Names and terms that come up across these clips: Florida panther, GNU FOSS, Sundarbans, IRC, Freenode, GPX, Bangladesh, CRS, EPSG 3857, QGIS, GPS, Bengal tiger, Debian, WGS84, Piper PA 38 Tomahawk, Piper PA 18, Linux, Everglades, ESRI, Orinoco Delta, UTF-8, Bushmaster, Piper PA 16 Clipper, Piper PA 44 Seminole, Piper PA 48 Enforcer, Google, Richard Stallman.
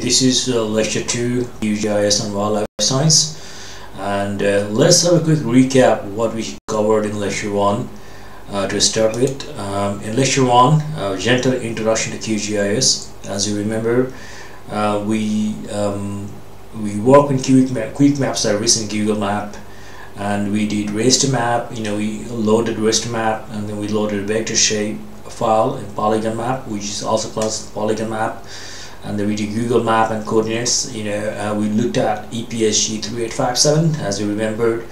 This is lecture 2, QGIS and wildlife science, and let's have a quick recap what we covered in lecture 1 to start with. In lecture 1, gentle introduction to QGIS. As you remember, we work in quick map service in Google Map, and we did race to map. You know, we loaded race to map, and then we loaded vector shape file in polygon map, which is also classed polygon map. And then we did Google Map and coordinates. You know, we looked at EPSG 3857, as you remembered,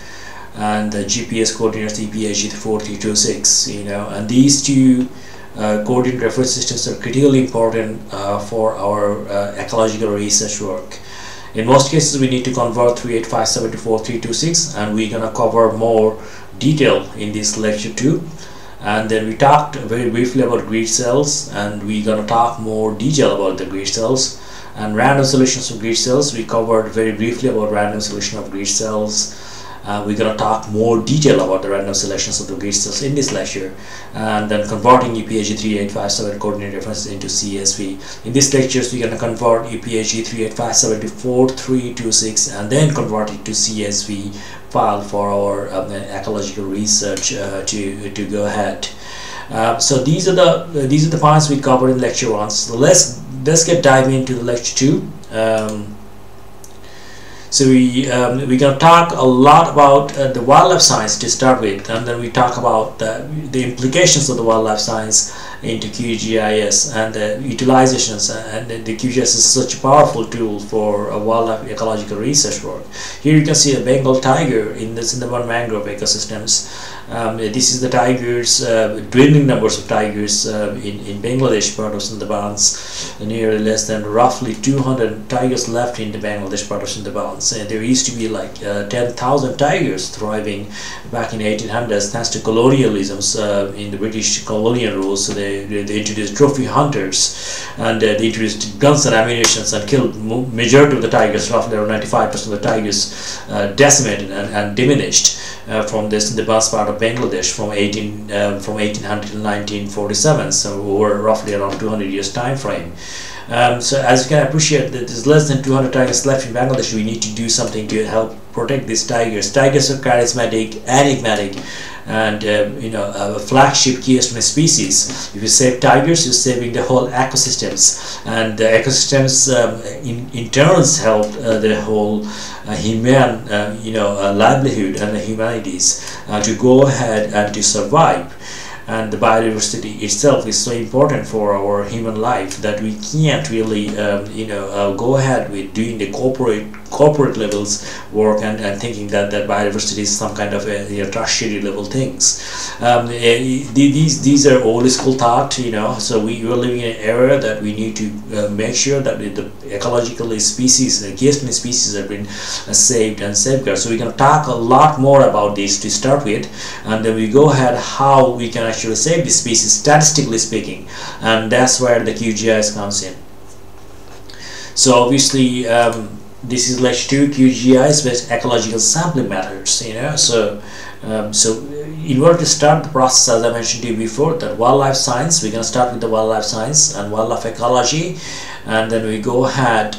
and the GPS coordinates EPSG 4326. You know, and these two coordinate reference systems are critically important for our ecological research work. In most cases, we need to convert 3857 to 4326, and we're gonna cover more detail in this lecture too. And then we talked very briefly about grid cells, and we're going to talk more detail about the grid cells and random solutions of grid cells. We covered very briefly about random solution of grid cells. We're going to talk more detail about the random selections of the grid cells in this lecture, and then converting EPSG 3857 coordinate references into CSV. In this lecture, we're going to convert EPSG 3857 to 4326 and then convert it to CSV file for our ecological research to go ahead. So these are the points we covered in lecture 1. So let's get diving into the lecture 2. So we're going to talk a lot about the wildlife science to start with, and then we talk about the implications of the wildlife science into QGIS and the utilizations, and the QGIS is such a powerful tool for wildlife ecological research work. Here you can see a Bengal tiger in the Sundarban mangrove ecosystems. This is the tigers, dwindling numbers of tigers in Bangladesh part of Sundarbans, nearly less than roughly 200 tigers left in the Bangladesh part of Sundarbans. There used to be like 10,000 tigers thriving back in the 1800s thanks to colonialisms in the British colonial rules. So they introduced trophy hunters, and they introduced guns and ammunition and killed majority of the tigers, roughly around 95% of the tigers decimated and diminished from this in the Sundarbans part of Bangladesh from 1800 to 1947, so over roughly around 200 years time frame. So as you can appreciate, that there's less than 200 tigers left in Bangladesh. We need to do something to help protect these tigers. Tigers are charismatic, enigmatic, and a flagship key estimate species. If you save tigers, you're saving the whole ecosystems, and the ecosystems in turns help the whole human livelihood and the humanities to go ahead and to survive. And the biodiversity itself is so important for our human life that we can't really go ahead with doing the corporate levels work and thinking that biodiversity is some kind of a tertiary level things. These are old school thought, you know. So we are living in an era that we need to make sure that the ecological species, the key species, have been saved and safeguarded. So we can talk a lot more about this to start with, and then we go ahead how we can actually save this species statistically speaking, and that's where the QGIS comes in. So obviously this is lecture 2, QGIS with ecological sampling methods, you know. So in order to start the process, as I mentioned to you before, that wildlife science, we're going to start with the wildlife science and wildlife ecology, and then we go ahead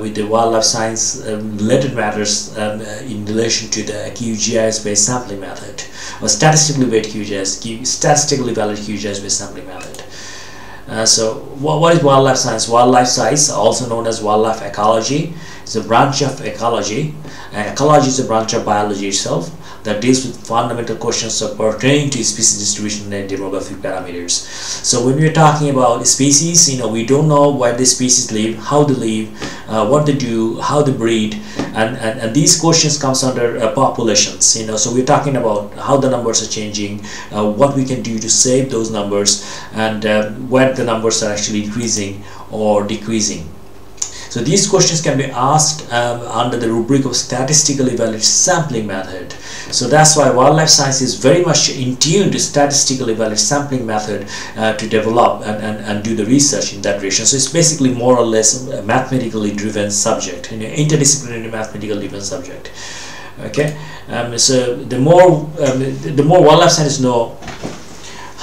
with the wildlife science related matters in relation to the QGIS based sampling method, or statistically valid QGIS based sampling method. So what is wildlife science? Wildlife science, also known as wildlife ecology, is a branch of ecology. Ecology is a branch of biology itself that deals with fundamental questions pertaining to species distribution and demographic parameters. So when we're talking about species, you know, we don't know where the species live, how they live, what they do, how they breed, and these questions comes under populations, you know. So we're talking about how the numbers are changing, what we can do to save those numbers, and where the numbers are actually increasing or decreasing. So these questions can be asked under the rubric of statistically valid sampling method. So that's why wildlife science is very much in tune to statistically valid sampling method to develop and do the research in that direction. So it's basically more or less a mathematically driven subject, an interdisciplinary mathematically driven subject. Okay, so the more wildlife scientists know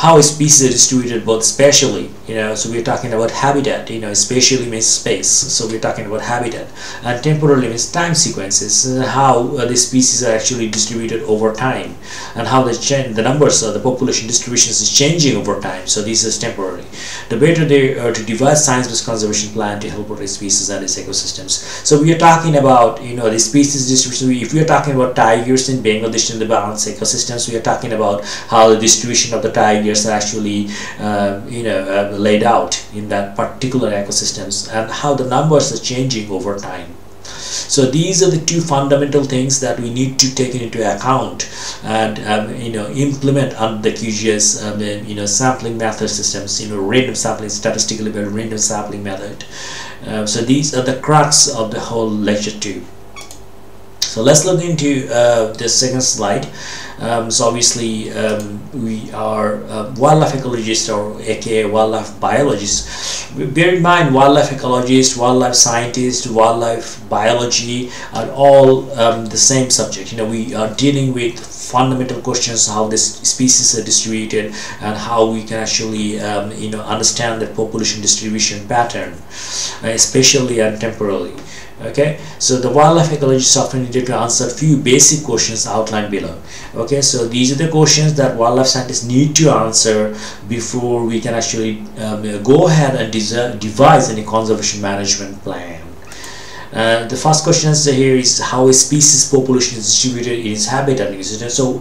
how species are distributed both spatially, so we're talking about habitat, spatially means space, so we're talking about habitat, and temporally means time sequences, and how the species are actually distributed over time, and how the numbers of the population distributions is changing over time, so this is temporary. The better they are to devise science-based conservation plan to help protect species and its ecosystems. So we are talking about, the species distribution. If we are talking about tigers in Bangladesh in the balanced ecosystems, we are talking about how the distribution of the tigers are actually, laid out in that particular ecosystems, and how the numbers are changing over time. So these are the two fundamental things that we need to take into account and implement on the QGIS sampling method systems, random sampling, statistically by random sampling method. So these are the crux of the whole lecture too. So let's look into the second slide. So obviously we are wildlife ecologists, or aka wildlife biologists. Bear in mind, wildlife ecologists, wildlife scientists, wildlife biology are all the same subject. We are dealing with fundamental questions, how this species are distributed and how we can actually understand the population distribution pattern, spatially and temporally. Okay, so the wildlife ecologists often needed to answer a few basic questions outlined below. Okay, so these are the questions that wildlife scientists need to answer before we can actually go ahead and devise any conservation management plan. The first question here is how a species population is distributed in its habitat. So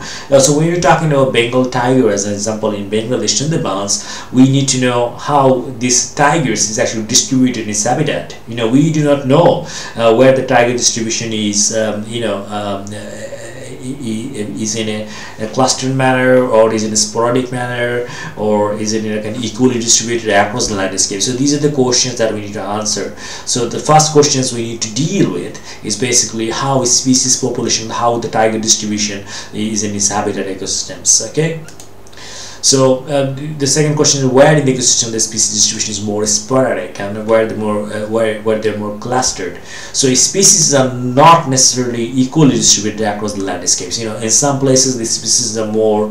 when you're talking about Bengal tiger as an example in Bangladesh Sundarbans, we need to know how this tiger is actually distributed in its habitat. We do not know where the tiger distribution is. Is in a clustered manner, or is in a sporadic manner, or is it in an equally distributed across the landscape? So these are the questions that we need to answer. So the first questions we need to deal with is basically how is species population, how the tiger distribution is in its habitat ecosystems. Okay. So the second question is where in the ecosystem the species distribution is more sporadic and where they're more clustered. So species are not necessarily equally distributed across the landscapes. In some places the species are more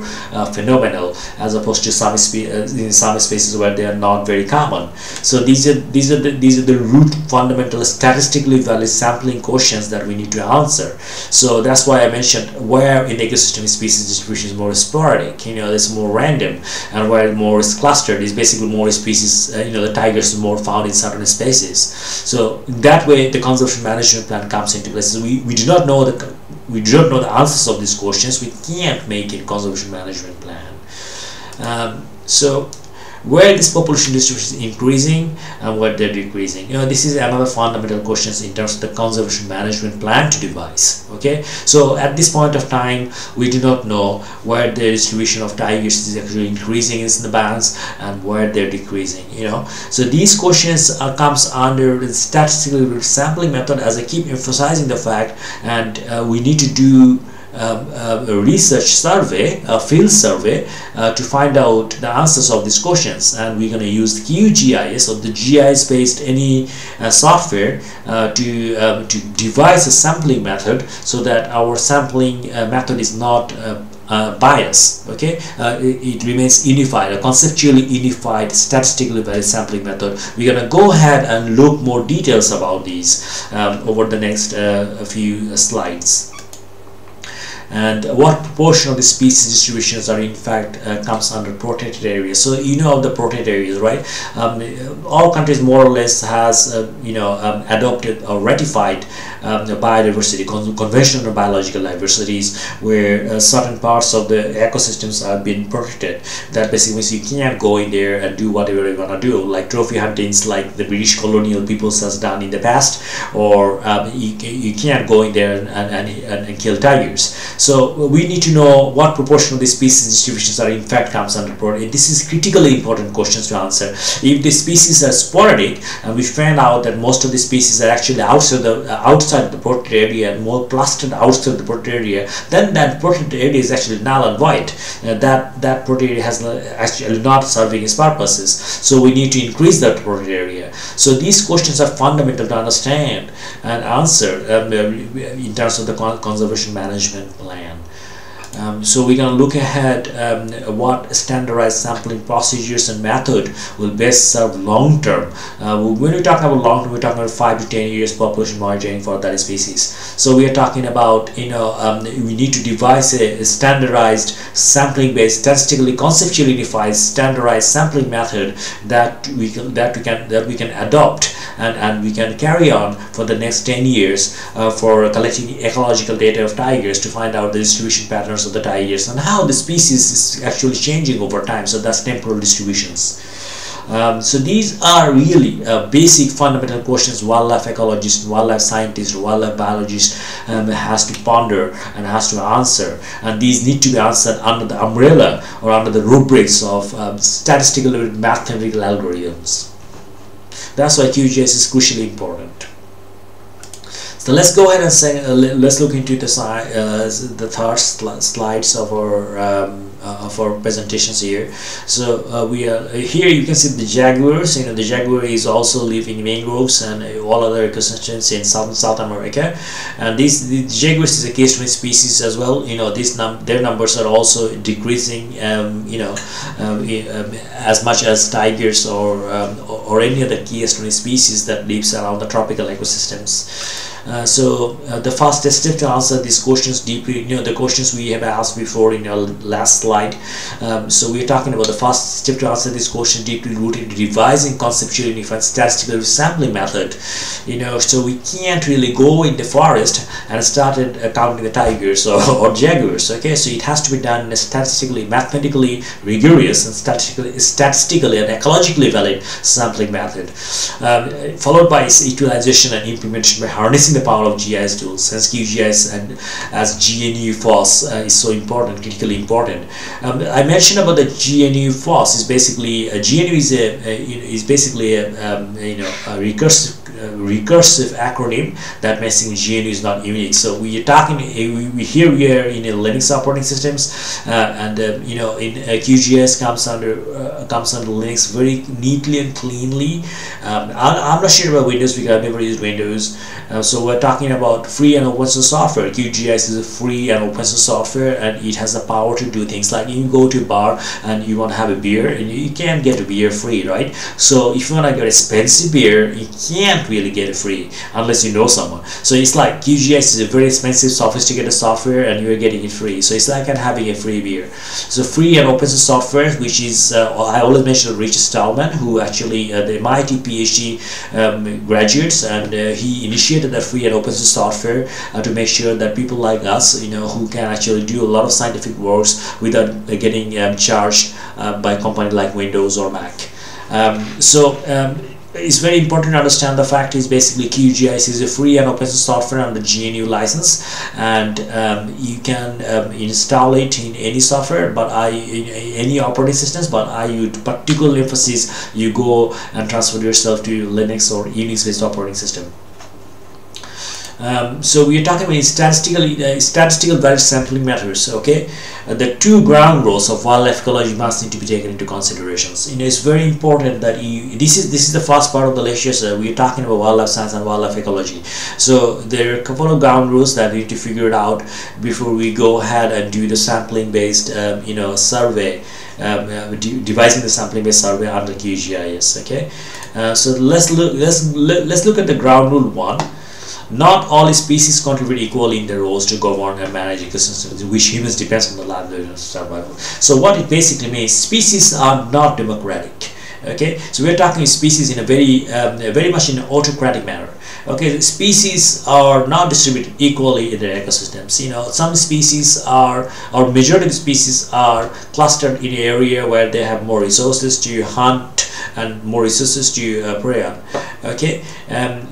phenomenal as opposed to some spaces where they are not very common. So these are the root fundamental statistically valid sampling questions that we need to answer. So that's why I mentioned where in the ecosystem species distribution is more sporadic. There's more random. And where more is clustered is basically more species, the tigers more found in certain spaces. So in that way the conservation management plan comes into place. We do not know the answers of these questions. We can't make a conservation management plan. So where this population distribution is increasing and where they're decreasing. This is another fundamental question in terms of the conservation management plan to devise. Okay, so at this point of time, we do not know where the distribution of tigers is actually increasing in the bands and where they're decreasing. So these questions comes under the statistical sampling method, as I keep emphasizing the fact, and we need to do a research survey, a field survey, to find out the answers of these questions. And we're going to use the QGIS or the GIS based any software to devise a sampling method so that our sampling method is not biased. Okay, it remains unified, a conceptually unified statistically valid sampling method. We're going to go ahead and look more details about these over the next few slides. And what proportion of the species distributions are in fact comes under protected areas. So the protected areas, right? All countries more or less has adopted or ratified the biodiversity convention on biological diversities, where certain parts of the ecosystems have been protected. That basically means you can't go in there and do whatever you want to do, like trophy huntings, like the British colonial peoples has done in the past, or you can't go in there and kill tigers. So we need to know what proportion of the species distributions are in fact comes under protected. This is critically important questions to answer. If the species are sporadic and we find out that most of the species are actually outside the protected area and more clustered outside the protected area, then that protected area is actually null and void. That protected area has actually not serving its purposes. So we need to increase that protected area. So these questions are fundamental to understand and answer in terms of the conservation management plan. So we're going to look ahead what standardized sampling procedures and method will best serve long term. When we talk about long term, we're talking about 5 to 10 years population monitoring for that species. So we are talking about, we need to devise a standardized sampling based, statistically conceptually defined standardized sampling method that we can adopt and we can carry on for the next 10 years for collecting ecological data of tigers to find out the distribution patterns of the tigers and how the species is actually changing over time. So that's temporal distributions. So these are really basic fundamental questions wildlife ecologist, wildlife scientist, wildlife biologist has to ponder and has to answer, and these need to be answered under the umbrella or under the rubrics of statistical and mathematical algorithms. That's why QGIS is crucially important. So let's go ahead and say, let's look into the third slides of our presentations here. So we are here. You can see the jaguars. You know, the jaguar is also living in mangroves and all other ecosystems in South America. And the jaguars is a case-driven species as well. You know, their numbers are also decreasing. As much as tigers or any other case-driven species that lives around the tropical ecosystems. The fastest step to answer these questions deeply, the questions we have asked before in our last slide. So we're talking about the fastest step to answer this question deeply rooted in revising conceptual unified statistical sampling method. So we can't really go in the forest and started counting the tigers or jaguars. Okay, so it has to be done in a statistically, mathematically rigorous and statistically and ecologically valid sampling method, followed by its utilization and implementation by harnessing the power of GIS tools, since QGIS and as GNU FOSS is so important, critically important. I mentioned about the GNU FOSS is basically a recursive acronym that makes GNU is not unique. So we are talking here we are in Linux operating systems, in QGIS comes under Linux very neatly and cleanly. I'm not sure about Windows because I've never used Windows. So we're talking about free and open source software. QGIS is a free and open source software, and it has the power to do things like you go to a bar and you want to have a beer, and you can't get a beer free, right? So if you want to get expensive beer, you can't really get it free unless you know someone. So it's like QGIS is a very expensive, sophisticated software, and you're getting it free. So it's like having a free beer. So free and open source software, which is I always mention Richard Stallman, who actually the MIT PhD graduates, and he initiated that free and open source software to make sure that people like us, who can actually do a lot of scientific works without getting charged by a company like Windows or Mac. It's very important to understand the fact is basically QGIS is a free and open source software under GNU license, and you can install it in any software, but in any operating systems, but I would particular emphasis you go and transfer yourself to Linux or Unix based operating system. So we are talking about statistical value sampling methods. Okay, the two ground rules of wildlife ecology must need to be taken into considerations. It's very important that this is the first part of the lecture. So we are talking about wildlife science and wildlife ecology. So there are a couple of ground rules that we need to figure it out before we go ahead and do the sampling based, survey. Devising the sampling-based survey under QGIS. Okay, so let's look at the ground rule one. Not all species contribute equally in their roles to govern and manage ecosystems, which humans depends on the livelihood and survival. So what it basically means, species are not democratic. Okay, so we're talking species in a very much in an autocratic manner. Okay, species are not distributed equally in their ecosystems. Some species are, or majority of species are clustered in an area where they have more resources to hunt and more resources to prey on. Okay,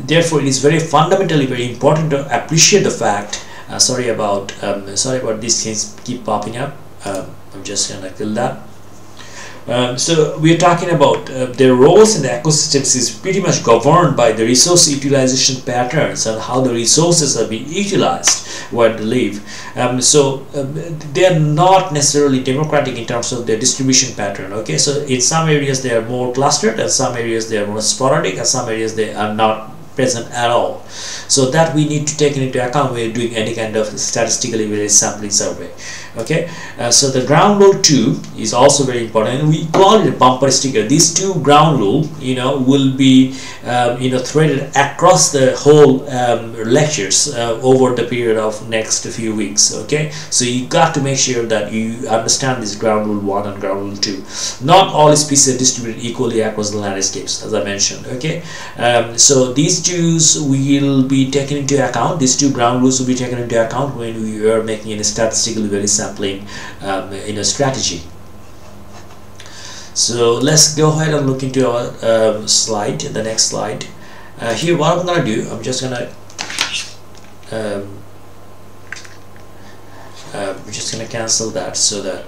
therefore it is fundamentally very important to appreciate the fact, sorry about these things keep popping up, I'm just gonna kill that. So we are talking about their roles in the ecosystems is pretty much governed by the resource utilization patterns and how the resources are being utilized where they live. They are not necessarily democratic in terms of their distribution pattern. Okay, so in some areas they are more clustered, and some areas they are more sporadic, and some areas they are not present at all. So that we need to take into account when doing any kind of statistically based sampling survey. Okay, so the ground loop too is also very important, and we call it a bumper sticker. These two ground loop, you know, will be threaded across the whole lectures over the period of next few weeks. Okay, so you got to make sure that you understand this ground rule 1 and ground rule 2. Not all species are distributed equally across the landscapes, as I mentioned. Okay, so these two will be taken into account. These two ground rules will be taken into account when we are making a statistically very sampling strategy. So let's go ahead and look into our slide, the next slide. Here what I'm gonna do, I'm just gonna cancel that so that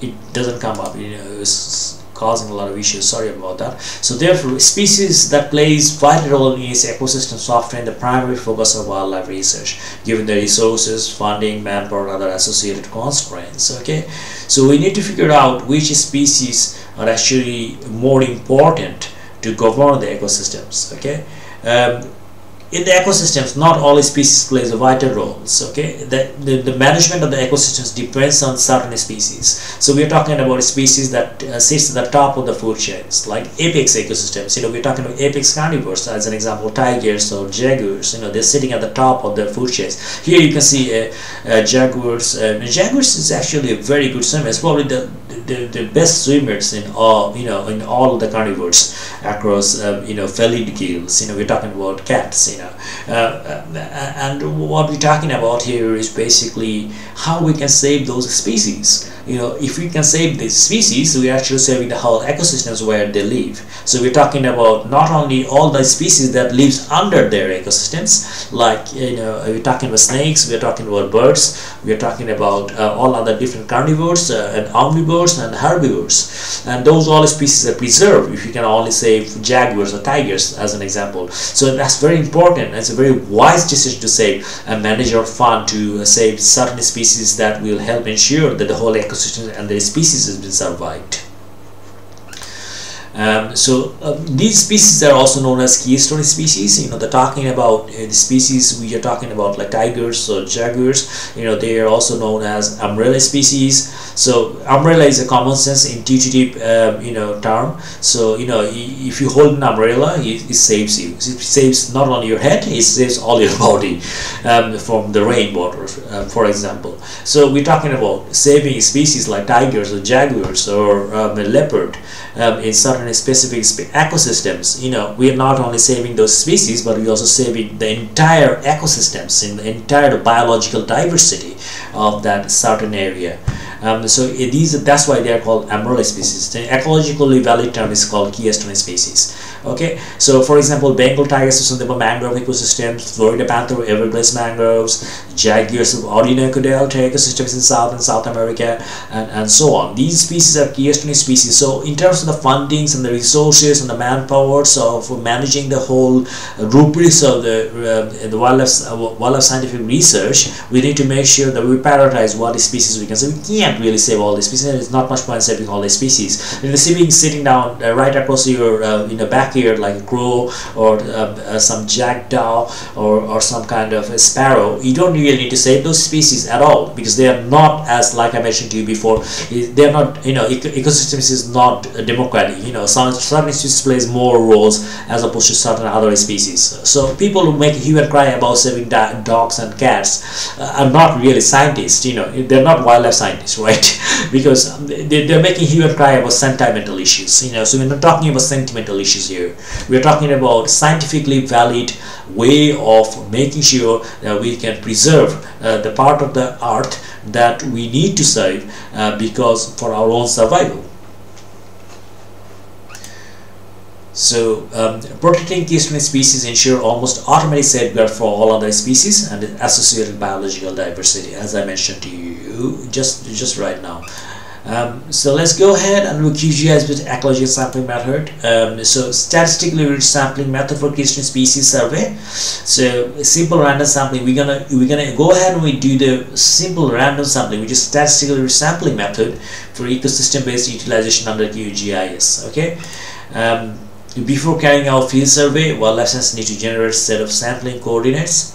it doesn't come up, you know, it's causing a lot of issues, sorry about that. So therefore, species that plays vital role in its ecosystem software and the primary focus of wildlife research, given the resources, funding, manpower, and other associated constraints. Okay, so we need to figure out which species are actually more important to govern the ecosystems. Okay, in the ecosystems, not all species plays a vital role. Okay, the management of the ecosystems depends on certain species. So we are talking about species that sits at the top of the food chains, like apex ecosystems. You know, we're talking about apex carnivores, as an example, tigers or jaguars. You know, they're sitting at the top of the food chains. Here you can see jaguars. Jaguars is actually a very good swimmer. It's probably the best swimmers in all, you know, in all the carnivores across felid gills. You know, we're talking about cats. You know, and what we're talking about here is basically how we can save those species. You know, if we can save these species, we're actually saving the whole ecosystems where they live. So we're talking about not only all the species that lives under their ecosystems, like, you know, we're talking about snakes, we're talking about birds, we're talking about all other different carnivores and omnivores and herbivores, and those all species are preserved if you can only save jaguars or tigers, as an example. So that's very important. It's a very wise decision to save and manage your fund to save certain species that will help ensure that the whole ecosystem and the species has been survived. These species are also known as keystone species. You know, they're talking about the species we are talking about, like tigers or jaguars. You know, they are also known as umbrella species. So umbrella is a common sense intuitive term. So, you know, if you hold an umbrella, it saves you. It saves not only your head, it saves all your body from the rainwater, for example. So we're talking about saving species like tigers or jaguars or leopard in certain specific ecosystems. You know, we are not only saving those species, but we also saving the entire ecosystems and the entire biological diversity of that certain area. That's why they are called umbrella species. The ecologically valid term is called keystone species. Okay, so for example, Bengal tigers of Sundarbans mangrove ecosystems, Florida panther, Everglades mangroves, jaguars of Orinoco Delta ecosystems in South and South America, and so on. These species are keystone species. So in terms of the fundings and the resources and the manpower, so for managing the whole rubrics of the wildlife scientific research, we need to make sure that we prioritize what species we can save. We can't really save all the species. There's not much point saving all the species. And the sitting down right across your backyard, like a crow or some jackdaw or some kind of a sparrow, you don't really need to save those species at all, because they are not, as like I mentioned to you before, they are not, you know, ecosystems is not democratic. You know, certain species plays more roles as opposed to certain other species. So people who make a hue and cry about saving dogs and cats are not really scientists. You know, they're not wildlife scientists, right? Because they're making hue and cry about sentimental issues. You know, so we're not talking about sentimental issues here. We're talking about scientifically valid way of making sure that we can preserve the part of the earth that we need to save because for our own survival. So, protecting keystone species ensure almost automatic safeguard for all other species and associated biological diversity, as I mentioned to you just right now. So let's go ahead and look QGIS with ecological sampling method. So statistically rich sampling method for keystone species survey. So simple random sampling. We're gonna go ahead and we do the simple random sampling, which is statistically rich sampling method for ecosystem based utilization under QGIS. Okay. Before carrying out field survey, wildlife scientists need to generate a set of sampling coordinates.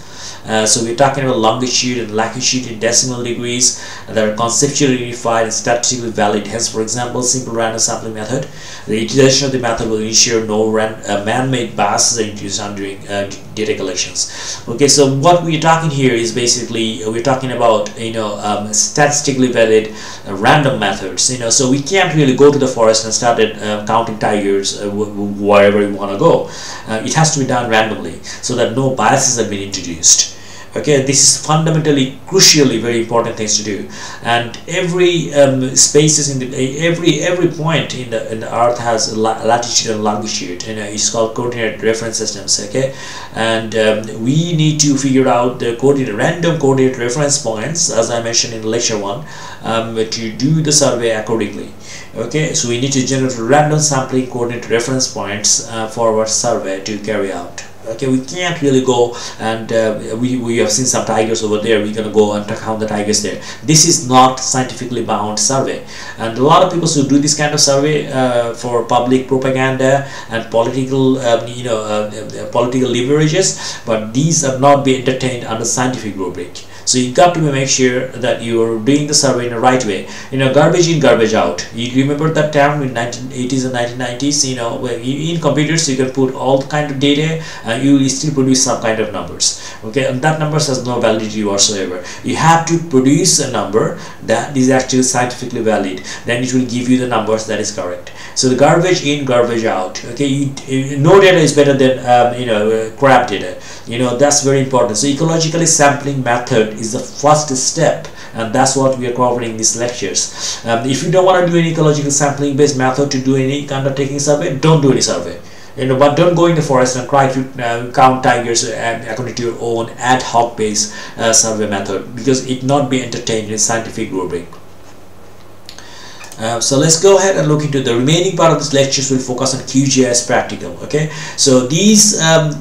So we're talking about longitude and latitude in decimal degrees that are conceptually unified and statistically valid. Hence, for example, simple random sampling method. The utilization of the method will ensure no man-made biases are induced during data collections. Okay, so what we're talking here is basically we're talking about statistically valid random methods. So we can't really go to the forest and start counting tigers wherever you want to go. It has to be done randomly so that no biases have been introduced. Okay, this is fundamentally, crucially, very important things to do. And every spaces in the every point in the Earth has latitude and longitude. It's called coordinate reference systems. Okay, and we need to figure out the random coordinate reference points, as I mentioned in lecture 1, to do the survey accordingly. Okay, so we need to generate random sampling coordinate reference points for our survey to carry out. Okay, we can't really go and we have seen some tigers over there. We're gonna go and count the tigers there. This is not scientifically bound survey, and a lot of people who do this kind of survey for public propaganda and political political leverages, but these are not be entertained under scientific rubric. So you got to make sure that you are doing the survey in the right way. Garbage in, garbage out. You remember that term in 1980s and 1990s. In computers you can put all kind of data and you will still produce some kind of numbers, okay, and that numbers has no validity whatsoever. You have to produce a number that is actually scientifically valid, then it will give you the numbers that is correct. So the garbage in, garbage out. Okay, no data is better than crap data. That's very important. So ecologically sampling method is the first step, and that's what we are covering in these lectures. If you don't want to do any ecological sampling based method to do any kind of taking survey, don't do any survey. But don't go in the forest and try to count tigers according to your own ad hoc based survey method, because it not be entertained in scientific rubric. So let's go ahead and look into the remaining part of this lectures. Will focus on QGIS practical. Okay, so these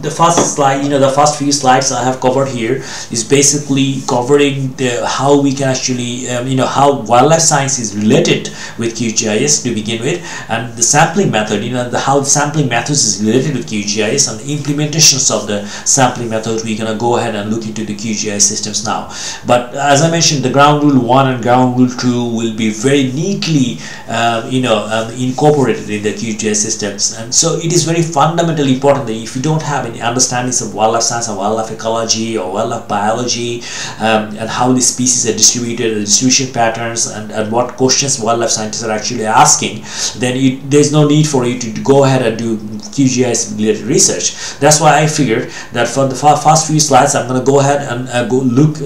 the first slide, the first few slides I have covered here is basically covering how we can actually how wildlife science is related with QGIS to begin with, and the sampling method, how sampling methods is related with QGIS, and the implementations of the sampling methods. We're gonna go ahead and look into the QGIS systems now. But as I mentioned, the ground rule 1 and ground rule 2 will be very neatly incorporated in the QGIS systems, and so it is very fundamentally important that if you don't have any understandings of wildlife science and wildlife ecology or wildlife biology, and how the species are distributed, the distribution patterns, and what questions wildlife scientists are actually asking, then there's no need for you to go ahead and do QGIS related research. That's why I figured that for the first few slides I'm going to go ahead and go look,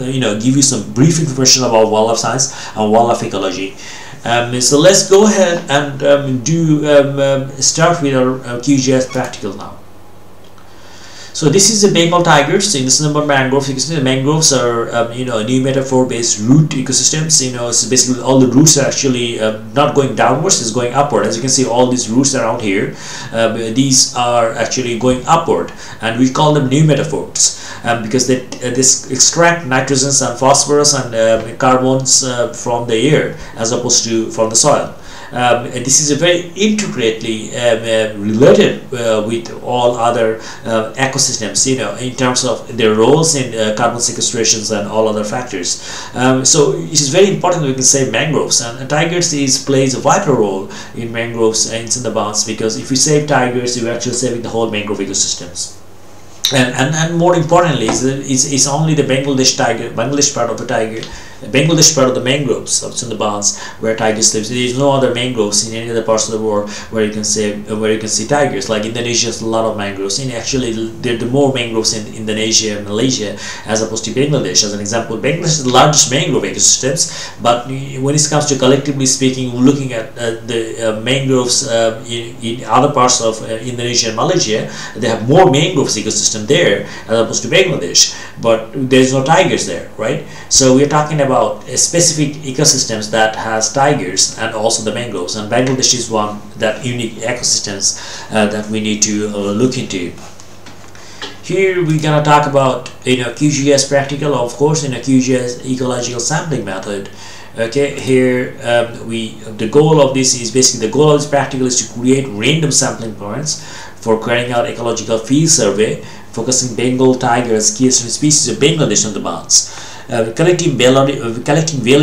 give you some brief information about wildlife science and wildlife ecology. So let's go ahead and start with our QGIS practical now. So this is the Bengal tigers in the Sundarbans mangroves. You can see the mangroves are new metaphor based root ecosystems. It's basically all the roots are actually not going downwards, it's going upward. As you can see, all these roots around here, these are actually going upward, and we call them new metaphors because they extract nitrogens and phosphorus and carbons from the air as opposed to from the soil. And this is a very intricately related with all other ecosystems, in terms of their roles in carbon sequestrations and all other factors. So it is very important that we can say mangroves, and tigers plays a vital role in mangroves and in the bounds, because if you save tigers, you're actually saving the whole mangrove ecosystems. And more importantly, it's only the Bangladesh part of the mangroves of Sundarbans where tigers live. There is no other mangroves in any other parts of the world where you can see tigers. Like Indonesia has a lot of mangroves. And actually, there are more mangroves in Indonesia and Malaysia as opposed to Bangladesh. As an example, Bangladesh is the largest mangrove ecosystems. But when it comes to collectively speaking, looking at the mangroves in other parts of Indonesia and Malaysia, they have more mangroves ecosystem there as opposed to Bangladesh. But there is no tigers there, right? So we are talking about specific ecosystems that has tigers and also the mangroves, and Bangladesh is one that unique ecosystems that we need to look into. Here we're gonna talk about QGIS practical, of course, in a QGIS ecological sampling method. Okay, here the goal of this is basically the goal of this practical is to create random sampling points for carrying out ecological field survey focusing Bengal tigers, CSV species of Bangladesh on the Sundarbans. Collecting valid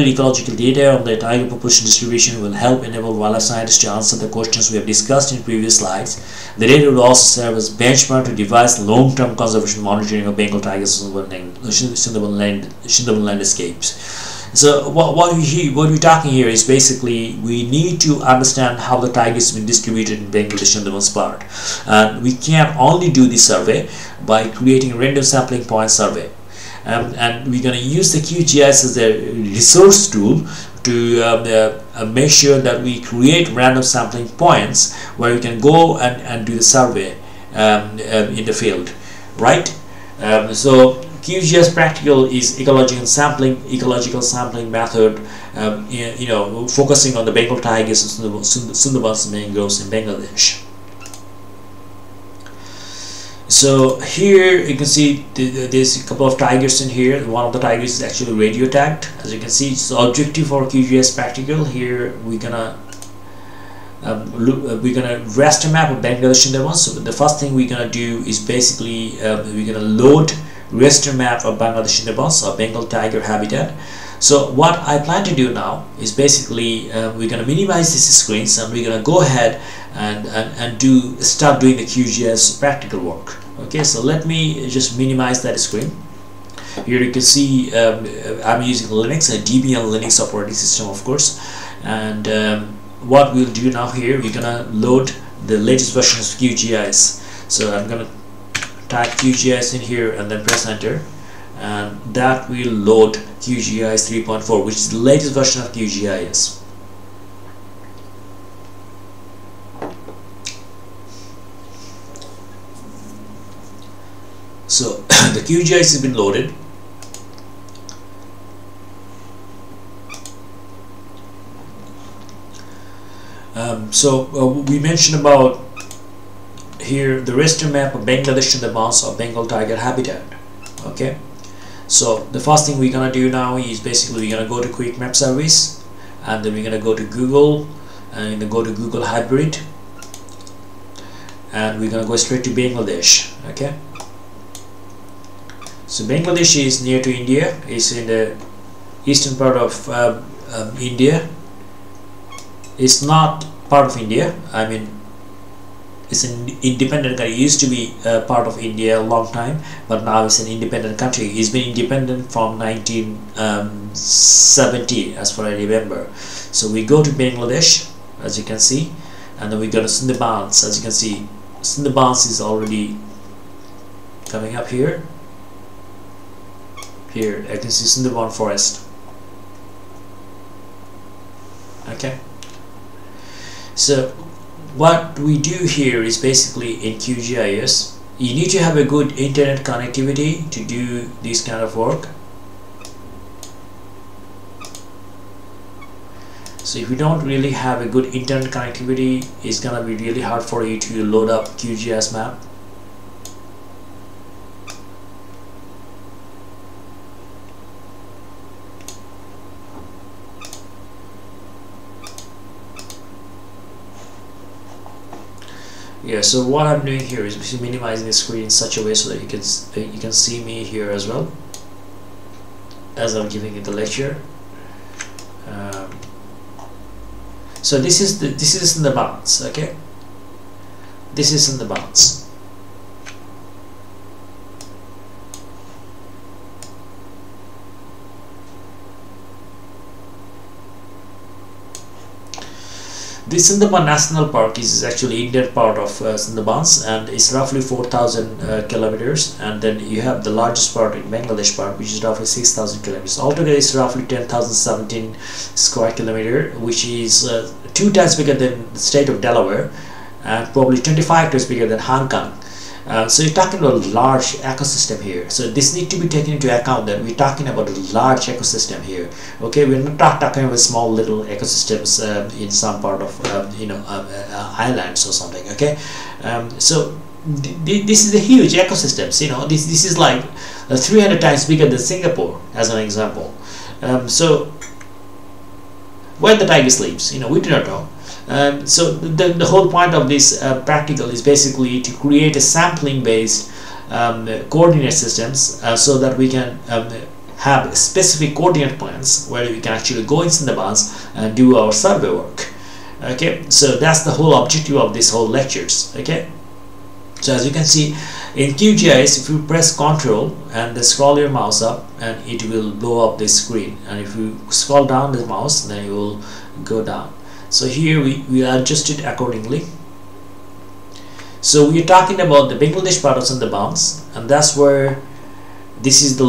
ecological data on the tiger population distribution will help enable wildlife scientists to answer the questions we have discussed in previous slides. The data will also serve as benchmark to devise long-term conservation monitoring of Bengal tigers in Sundarban landscapes. So what we're talking here is basically we need to understand how the tiger has been distributed in Bangladesh and Sundarbans part. And we can only do this survey by creating a random sampling point survey. And we're going to use the QGIS as a resource tool to make sure that we create random sampling points where we can go and do the survey in the field, right? So QGIS practical is ecological sampling method, focusing on the Bengal tigers and Sundarbans mangroves in Bangladesh. So here you can see there's a couple of tigers in here. One of the tigers is actually radio tagged. As you can see, it's objective for QGIS practical. Here we're gonna raster a map of Bangladesh and Sundarbans. So the first thing we're gonna do is basically we're gonna load raster map of Bangladesh and Sundarbans or Bengal tiger habitat. So what I plan to do now is basically we're going to minimize these screens and we're going to go ahead and start doing the QGIS practical work. Okay, so let me just minimize that screen. Here you can see I'm using Linux, a Debian Linux operating system, of course. And what we'll do now here, we're going to load the latest version of QGIS. So I'm going to type QGIS in here and then press enter. And that will load QGIS 3.4, which is the latest version of QGIS. So the QGIS has been loaded. We mentioned about here the raster map of Bangladesh and the Sundarbans of Bengal tiger habitat. Okay. So the first thing we're gonna do now is basically we're gonna go to Quick Map Service, and then we're gonna go to Google, and we're gonna go to Google Hybrid, and we're gonna go straight to Bangladesh. Okay. So Bangladesh is near to India. It's in the eastern part of India. It's not part of India. I mean, it's an independent country. It used to be part of India a long time, but now it's an independent country. It's been independent from 1970, as far as I remember. So we go to Bangladesh, as you can see, and then we go to Sundarbans. As you can see, Sundarbans is already coming up here. Here, I can see Sundarban forest. Okay. So what we do here is basically in QGIS, you need to have a good internet connectivity to do this kind of work. So if you don't really have a good internet connectivity, it's gonna be really hard for you to load up QGIS map. Yeah, so what I'm doing here is minimizing the screen in such a way so that you can see me here as well as I'm giving you the lecture. So this is Sundarbans, okay. This is Sundarbans. This Sundarban National Park is actually Indian part of Sundarbans, and it's roughly 4,000 kilometers, and then you have the largest part in Bangladesh part, which is roughly 6,000 kilometers. Altogether, it's roughly 10,017 square kilometer, which is 2 times bigger than the state of Delaware, and probably 25 times bigger than Hong Kong. So you're talking about a large ecosystem here. So this needs to be taken into account that we're talking about a large ecosystem here. Okay, we're not talking about small little ecosystems in some part of islands or something. Okay, so this is a huge ecosystem. You know, this is like 300 times bigger than Singapore, as an example. So where the tiger sleeps, you know, we do not know. So the whole point of this practical is basically to create a sampling based coordinate systems so that we can have specific coordinate points where we can actually go in Sundarbans and do our survey work. Okay, so that's the whole objective of this whole lectures. Okay, so as you can see in QGIS, if you press Ctrl and then scroll your mouse up, and it will blow up the screen, and if you scroll down the mouse, then you will go down. So here we adjust it accordingly. So we are talking about the Bangladesh part of Sundarbans, and that's where this is the,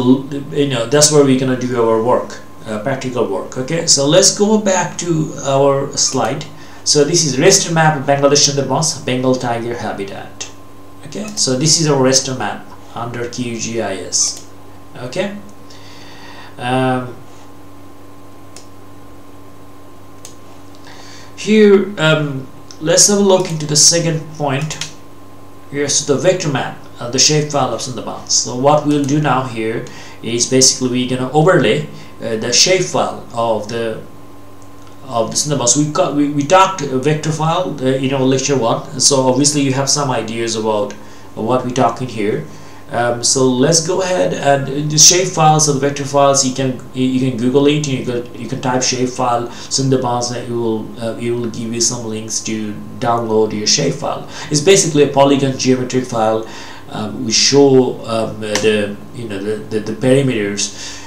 you know, that's where we're gonna do our work, practical work. Okay, so let's go back to our slide. So this is raster map of Bangladesh Sundarbans, Bengal tiger habitat. Okay, so this is our raster map under QGIS. Okay, here let's have a look into the second point. Here's the vector map, the shapefile of Sundarbans. So what we'll do now here is basically we're gonna overlay the shapefile of the Sundarbans. We talked vector file in our lecture 1, so obviously you have some ideas about what we're talking here. So let's go ahead and the shape files or the vector files. You can Google it. You can type shapefile Sundarbans, and it will give you some links to download your shapefile. It's basically a polygon geometric file. We show the perimeters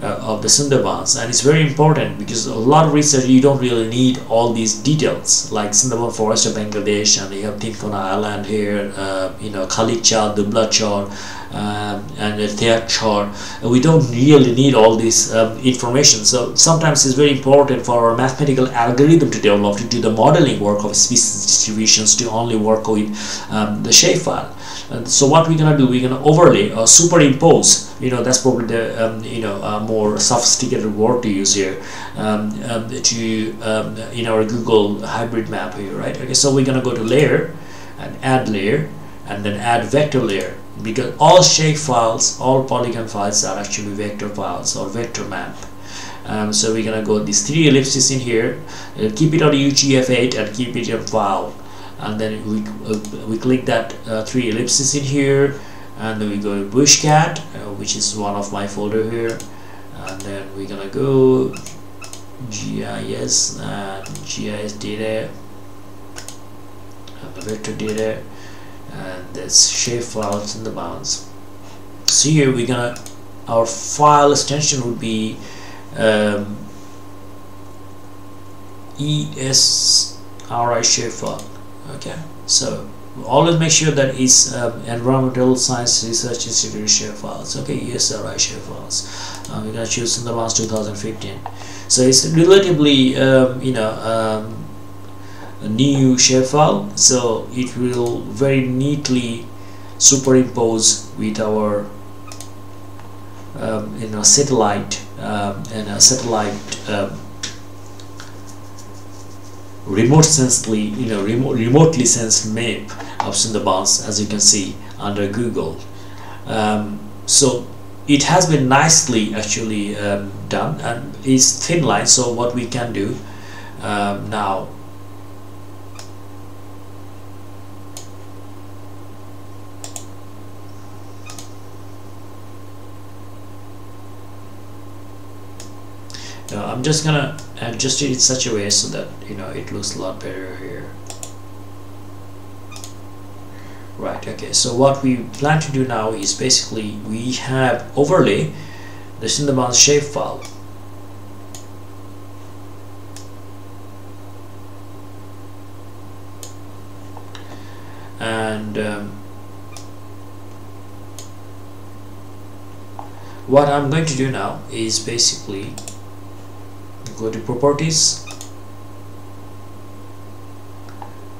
of the Sundarbans, and it's very important because a lot of research you don't really need all these details like Sundarban forest of Bangladesh, and you have Tinkona Island here, Khalichar, Dublachar, and Theachar. We don't really need all this information. So sometimes it's very important for our mathematical algorithm to develop, to do the modeling work of species distributions, to only work with the shapefile. And so what we're gonna do, we're gonna overlay or superimpose, that's probably the more sophisticated word to use here, in our Google hybrid map here, right? Okay, so we're gonna go to layer and add layer, and then add vector layer, because all shape files, all polygon files are actually vector files or vector map. So we're gonna go these 3 ellipses in here, keep it on UTF-8 and keep it on file, and then we click that 3 ellipses in here, and then we go to Bushcat, which is one of my folder here, and then we're gonna go GIS and GIS data and the vector data, and that's shapefile Sundarbans. So here we're gonna, our file extension would be ESRI shapefile. Okay, so always make sure that it's Environmental Science Research Institute shapefiles. Okay, ESRI shapefiles. We're gonna choose Sundarbans 2015. So it's relatively a new shapefile, so it will very neatly superimpose with our satellite remotely sensed map of Sundarbans, as you can see under Google. So it has been nicely actually done, and it's thin line. So what we can do now, I'm just gonna adjust it in such a way so that it looks a lot better here, right? Okay, so what we plan to do now is basically we have overlay the Sundarbans shapefile. And what I'm going to do now is basically go to properties,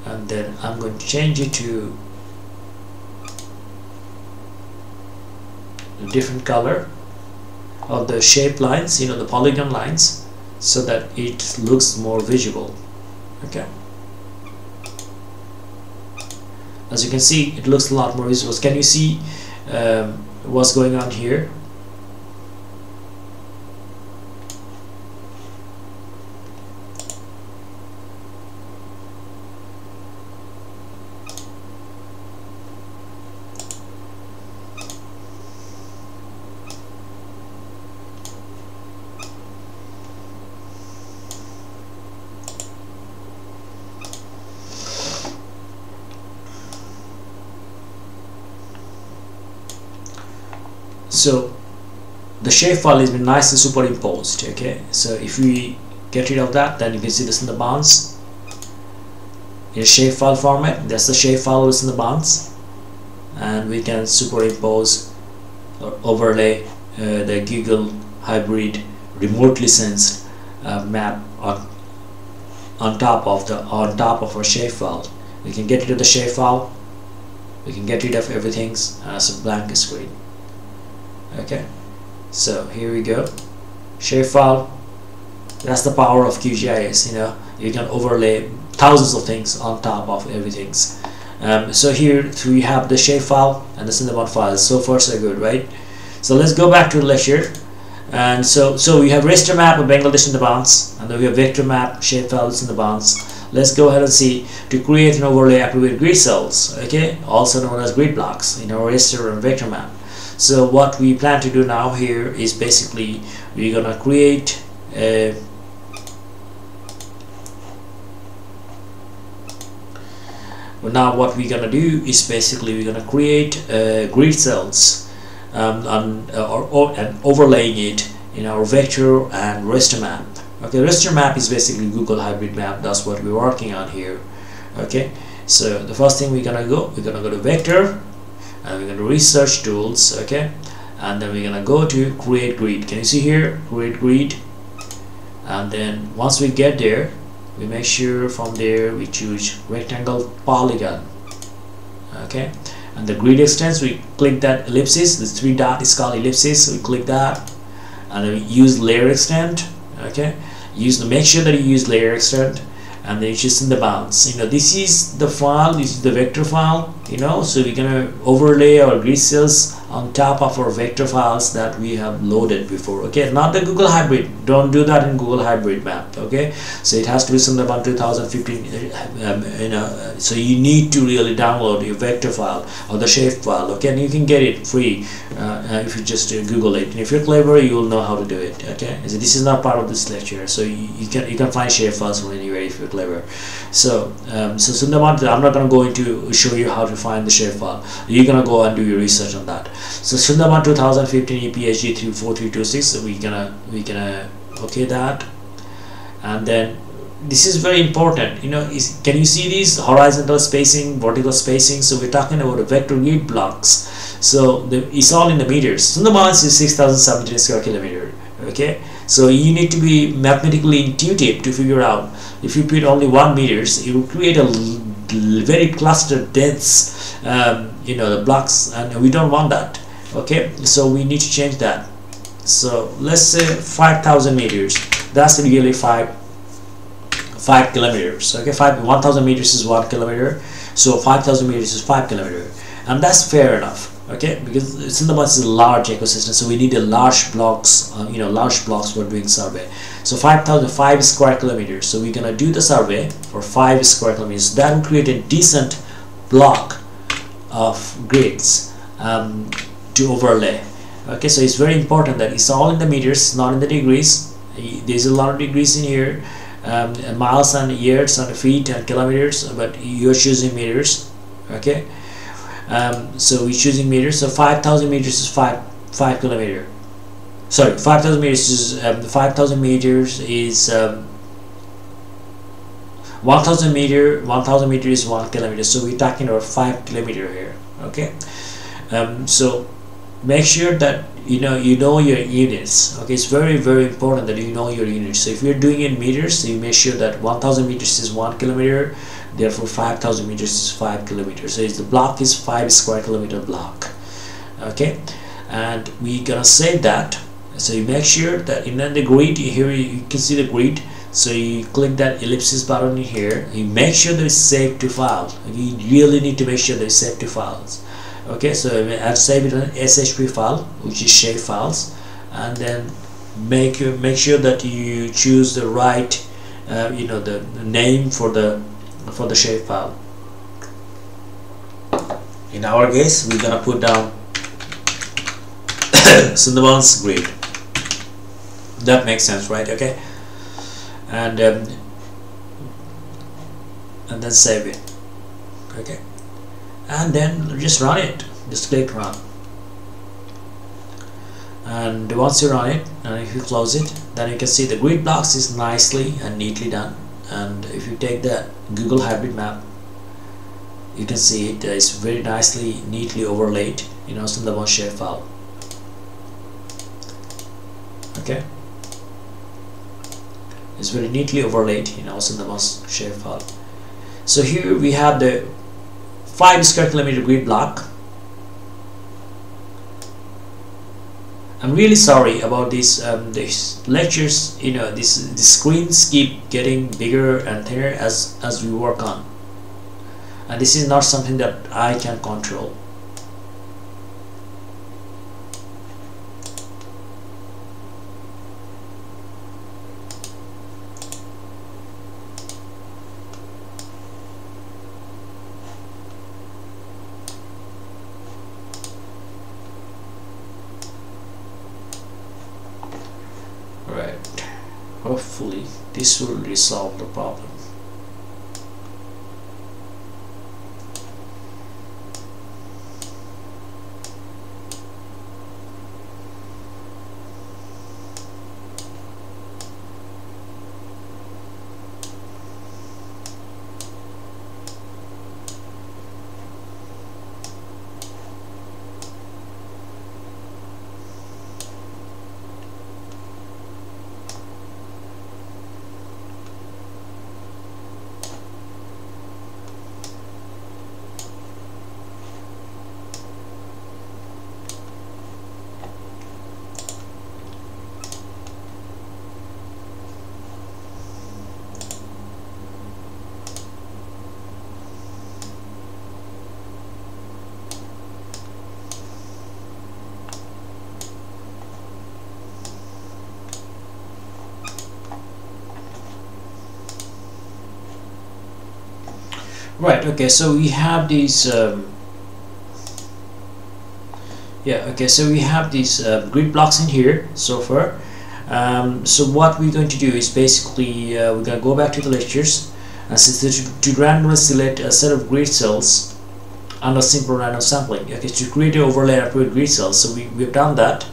and then I'm going to change it to a different color of the shape lines, the polygon lines, so that it looks more visual. Okay, as you can see, it looks a lot more visual. Can you see what's going on here? So the shapefile has been nicely superimposed. Okay, so if we get rid of that, then you can see this in the Sundarbans in a shapefile format. That's the shapefile of Sundarbans, and we can superimpose or overlay the Google hybrid remotely sensed map on top of our shapefile. We can get rid of the shapefile. We can get rid of everything as a blank screen. Okay, so here we go, shapefile. That's the power of QGIS. You know, you can overlay thousands of things on top of everything. So here we have the shapefile and the Sundarban files. So far so good, right? So let's go back to the lecture. And so we have raster map of Bangladesh Sundarbans, and then we have vector map shapefile Sundarbans. Let's go ahead and see to create and overlay appropriate grid cells, okay, also known as grid blocks, in our raster and vector map. So what we plan to do now here is basically we're gonna create a grid cells and overlaying it in our vector and raster map. Okay, raster map is basically Google hybrid map. That's what we're working on here. Okay, so the first thing we're gonna go to vector, and we're gonna research tools. Okay, and then we're gonna go to create grid. Can you see here, create grid? And then once we get there, we make sure from there we choose rectangle polygon. Okay, and the grid extents, we click that ellipsis. This three dot is called ellipsis. So we click that, and then we use layer extent. Okay, make sure that you use layer extent, and then it's just in the bounds. You know, this is the file, this is the vector file, you know, so we're gonna overlay our grid cells on top of our vector files that we have loaded before. Okay, not the Google hybrid, don't do that in Google hybrid map. Okay, so it has to be Sundarban 2015, you know, so you need to really download your vector file or the shape file. Okay, and you can get it free if you just Google it, and if you're clever you will know how to do it. Okay, so this is not part of this lecture, so you can find shape files from anywhere if you're clever. So so Sundarban, I'm not going to show you how to find the shapefile. You're gonna go and do your research on that. So Sundarban 2015 EPSG 4326. So we're gonna okay that, and then this is very important. You know, can you see these horizontal spacing, vertical spacing? So we're talking about a vector grid blocks. So it's all in the meters. Sundarbans is 6,017 square kilometer. Okay, so you need to be mathematically intuitive to figure out if you put only 1 meter, it will create a very clustered, dense, you know, the blocks, and we don't want that. Okay, so we need to change that. So let's say 5,000 meters. That's really five kilometers. Okay, 1,000 meters is 1 kilometer, so 5,000 meters is 5 kilometer, and that's fair enough. Okay, because Sundarban is a large ecosystem, so we need a large blocks, you know, large blocks for doing survey. So 5,005 square kilometers. So we're gonna do the survey for 5 square kilometers. That will create a decent block of grids to overlay. Okay, so it's very important that it's all in the meters, not in the degrees. There's a lot of degrees in here, and miles and years and feet and kilometers, but you're choosing meters. Okay. So we're choosing meters. So 5,000 meters is 5 kilometer. Sorry, 5,000 meters is 5,000 meters is 1,000 meter. 1,000 meter is 1 kilometer. So we're talking about 5 kilometer here. Okay. So make sure that you know your units. Okay, it's very, very important that you know your units. So if you're doing in meters, so you make sure that 1,000 meters is 1 kilometer. Therefore 5,000 meters is 5 kilometers. So it's the block is 5 square kilometer block. Okay, and we're gonna save that. So you make sure that in the grid here, you can see the grid. So you click that ellipsis button here. You make sure that it's saved to file. You really need to make sure that it's saved to files. Okay, so I've saved it on an SHP file, which is shape files, and then make sure that you choose the right, you know, the name for the shape file. In our case, we're gonna put down Sundarbans grid. That makes sense, right? Okay, and then save it. Okay, and then just run it. Just click run. and once you run it and if you close it, then you can see the grid blocks is nicely and neatly done. And if you take the Google hybrid map, you can see it is very nicely neatly overlaid in Sundarbans shapefile. Okay, it's very neatly overlaid in Sundarbans shapefile. So here we have the 5 square kilometer grid block. I'm really sorry about these lectures. You know, the screens keep getting bigger and thinner as we work on, and this is not something that I can control. Hopefully this will resolve the problem. Right, okay, so we have these grid blocks in here so far. So what we're going to do is basically we're going to go back to the lectures, and to randomly select a set of grid cells under simple random sampling. Okay, to create an overlay appropriate grid cells. So we've done that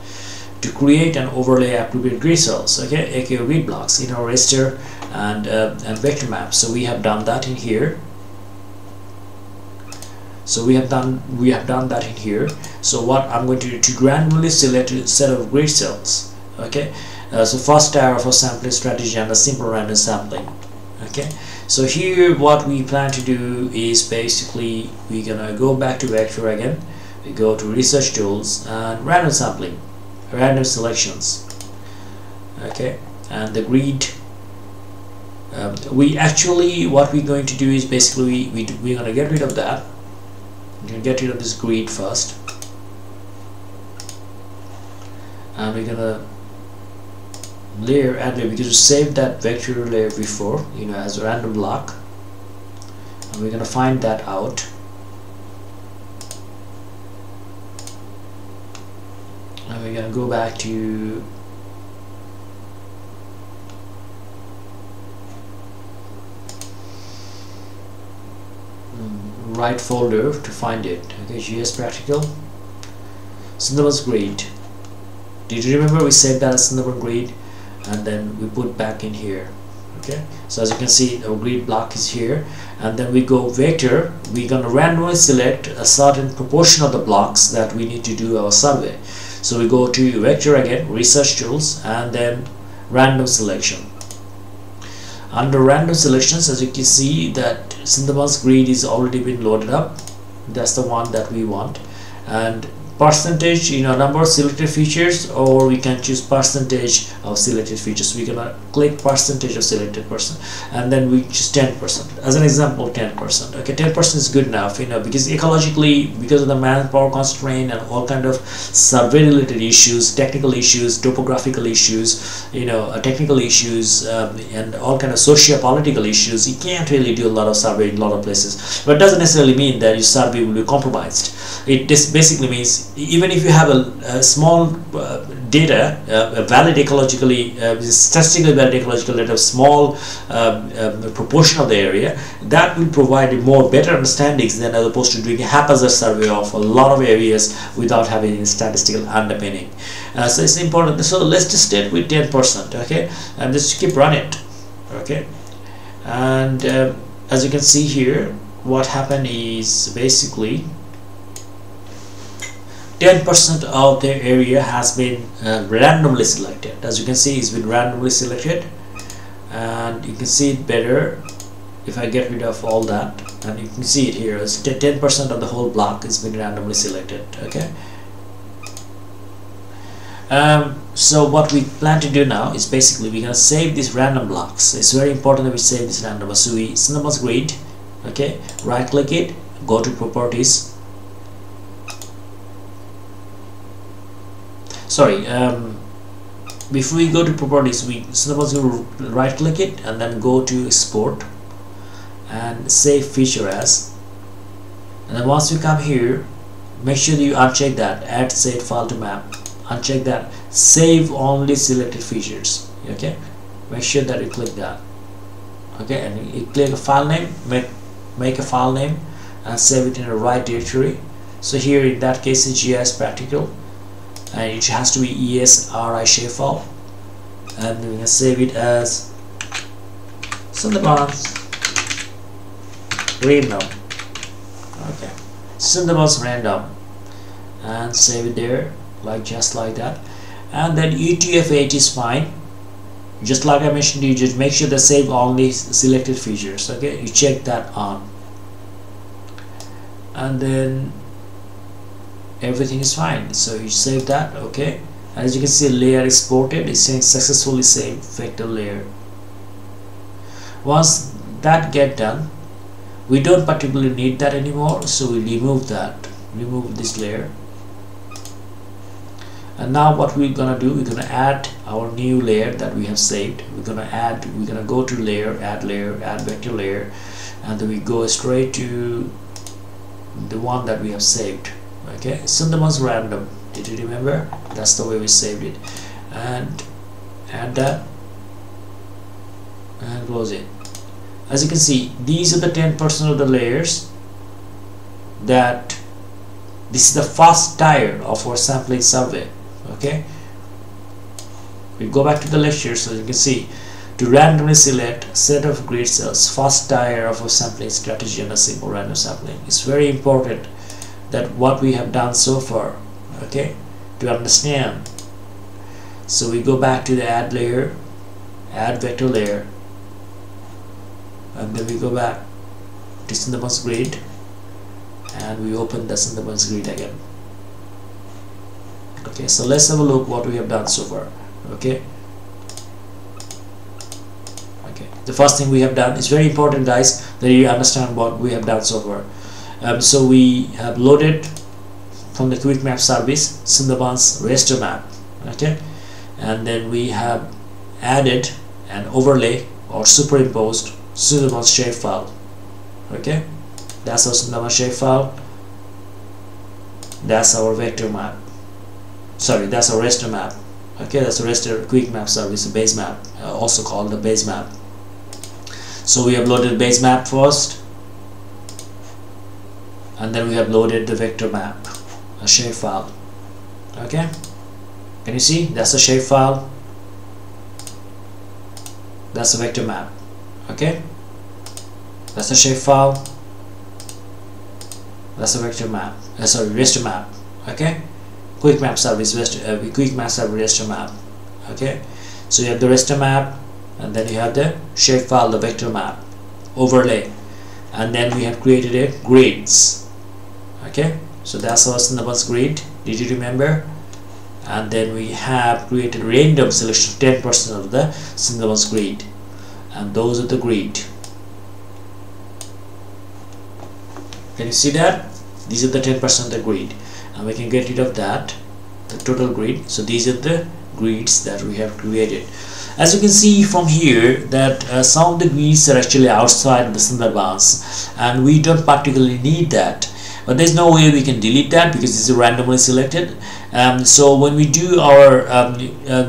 to create an overlay appropriate grid cells, okay, aka grid blocks in our raster and vector map. So we have done that in here. So we have done that in here. So what I'm going to do, to granularly select a set of grid cells. Okay. So first tier for sampling strategy and a simple random sampling. Okay. So here what we plan to do is basically we're gonna go back to vector again. We go to research tools and random sampling, random selections. Okay. And the grid. What we're going to do is basically we're gonna get rid of that. We're going to get rid of this grid first, and we're going to layer add layer because we saved that vector layer before, you know, as a random block, and we're going to find that out. And we're going to go back to right folder to find it. Okay, GS practical Sundarbans grid. Did you remember we saved that as Sundarbans grid and then we put back in here? Okay, so as you can see our grid block is here, and then we go vector. We're gonna randomly select a certain proportion of the blocks that we need to do our survey. So we go to vector again, research tools, and then random selection. Under random selections, as you can see that Sundarbans grid is already been loaded up. That's the one that we want. And percentage, you know, number of selected features, or we can choose percentage of selected features. We're gonna click percentage of selected person, and then we choose 10%. As an example, 10%. Okay, 10% is good enough, you know, because ecologically, because of the manpower constraint and all kind of survey-related issues, technical issues, topographical issues, you know, technical issues, and all kind of socio-political issues, you can't really do a lot of survey in a lot of places. But it doesn't necessarily mean that your survey will be compromised. It just basically means even if you have a small data, a valid ecologically, statistically valid ecological data, a small proportion of the area, that will provide more better understandings than as opposed to doing a haphazard survey of a lot of areas without having any statistical underpinning. So it's important. So let's just start with 10%, okay, and just keep running it, okay. And as you can see here, what happened is basically 10% of the area has been randomly selected. As you can see, it's been randomly selected, and you can see it better if I get rid of all that, and you can see it here. It's 10% of the whole block has been randomly selected, okay. So what we plan to do now is basically we're going to save these random blocks. It's very important that we save this random. So we Sundarbans grid, okay, right click it, go to properties. Sorry, before we go to properties, we Sundarbans grid, right click it and then go to export and save feature as. And then once you come here, make sure that you uncheck that add saved file to map. Uncheck that, save only selected features, okay. Make sure that you click that, okay, and you click a file name, make a file name and save it in the right directory. So here in that case it's GIS practical and it has to be ESRI shapefile, and we're gonna save it as Sundarbans random, okay, Sundarbans random, and save it there like just like that. And then UTF-8 is fine, just like I mentioned. You just make sure they save only selected features, okay, you check that on, and then everything is fine. So you save that, okay, and as you can see layer exported, it's saying successfully saved vector layer. Once that get done, we don't particularly need that anymore, so we remove that, remove this layer. And now what we're gonna do, we're gonna add our new layer that we have saved. We're gonna add, we're gonna go to layer, add vector layer, and then we go straight to the one that we have saved, okay, Sundarbans random. Did you remember? That's the way we saved it, and add that and close it. As you can see, these are the 10% of the layers that this is the first tier of our sampling survey. Okay, we go back to the lecture. So you can see to randomly select set of grid cells, first tier of our sampling strategy and a simple random sampling. It's very important that what we have done so far, okay, to understand. So we go back to the add layer, add vector layer, and then we go back to Sundarbans grid and we open the Sundarbans grid again. Okay, so let's have a look what we have done so far. Okay, okay, the first thing we have done is very important, guys, that you understand what we have done so far. So we have loaded from the quick map service Sundarbans raster map, okay, and then we have added an overlay or superimposed Sundarbans shapefile, okay. That's our Sundarbans shapefile. That's our vector map. Sorry, that's our raster map. Okay, that's a raster quick map service, a base map, also called the base map. So we have loaded base map first, and then we have loaded the vector map, a shapefile. Okay, can you see? That's a shapefile. That's a vector map. Okay, that's a shapefile. That's a vector map, sorry, raster map, okay, quick map service raster, quick map service raster map, okay. So you have the raster map, and then you have the shapefile, the vector map overlay, and then we have created a grids, okay. So that's our Sundarbans grid, did you remember? And then we have created random selection of 10% of the Sundarbans grid, and those are the grid. Can you see that? These are the 10% of the grid, and we can get rid of that, the total grid. So these are the grids that we have created. As you can see from here that some of the grids are actually outside the Sundarbans, and we don't particularly need that. but there's no way we can delete that because it's randomly selected. So when we do our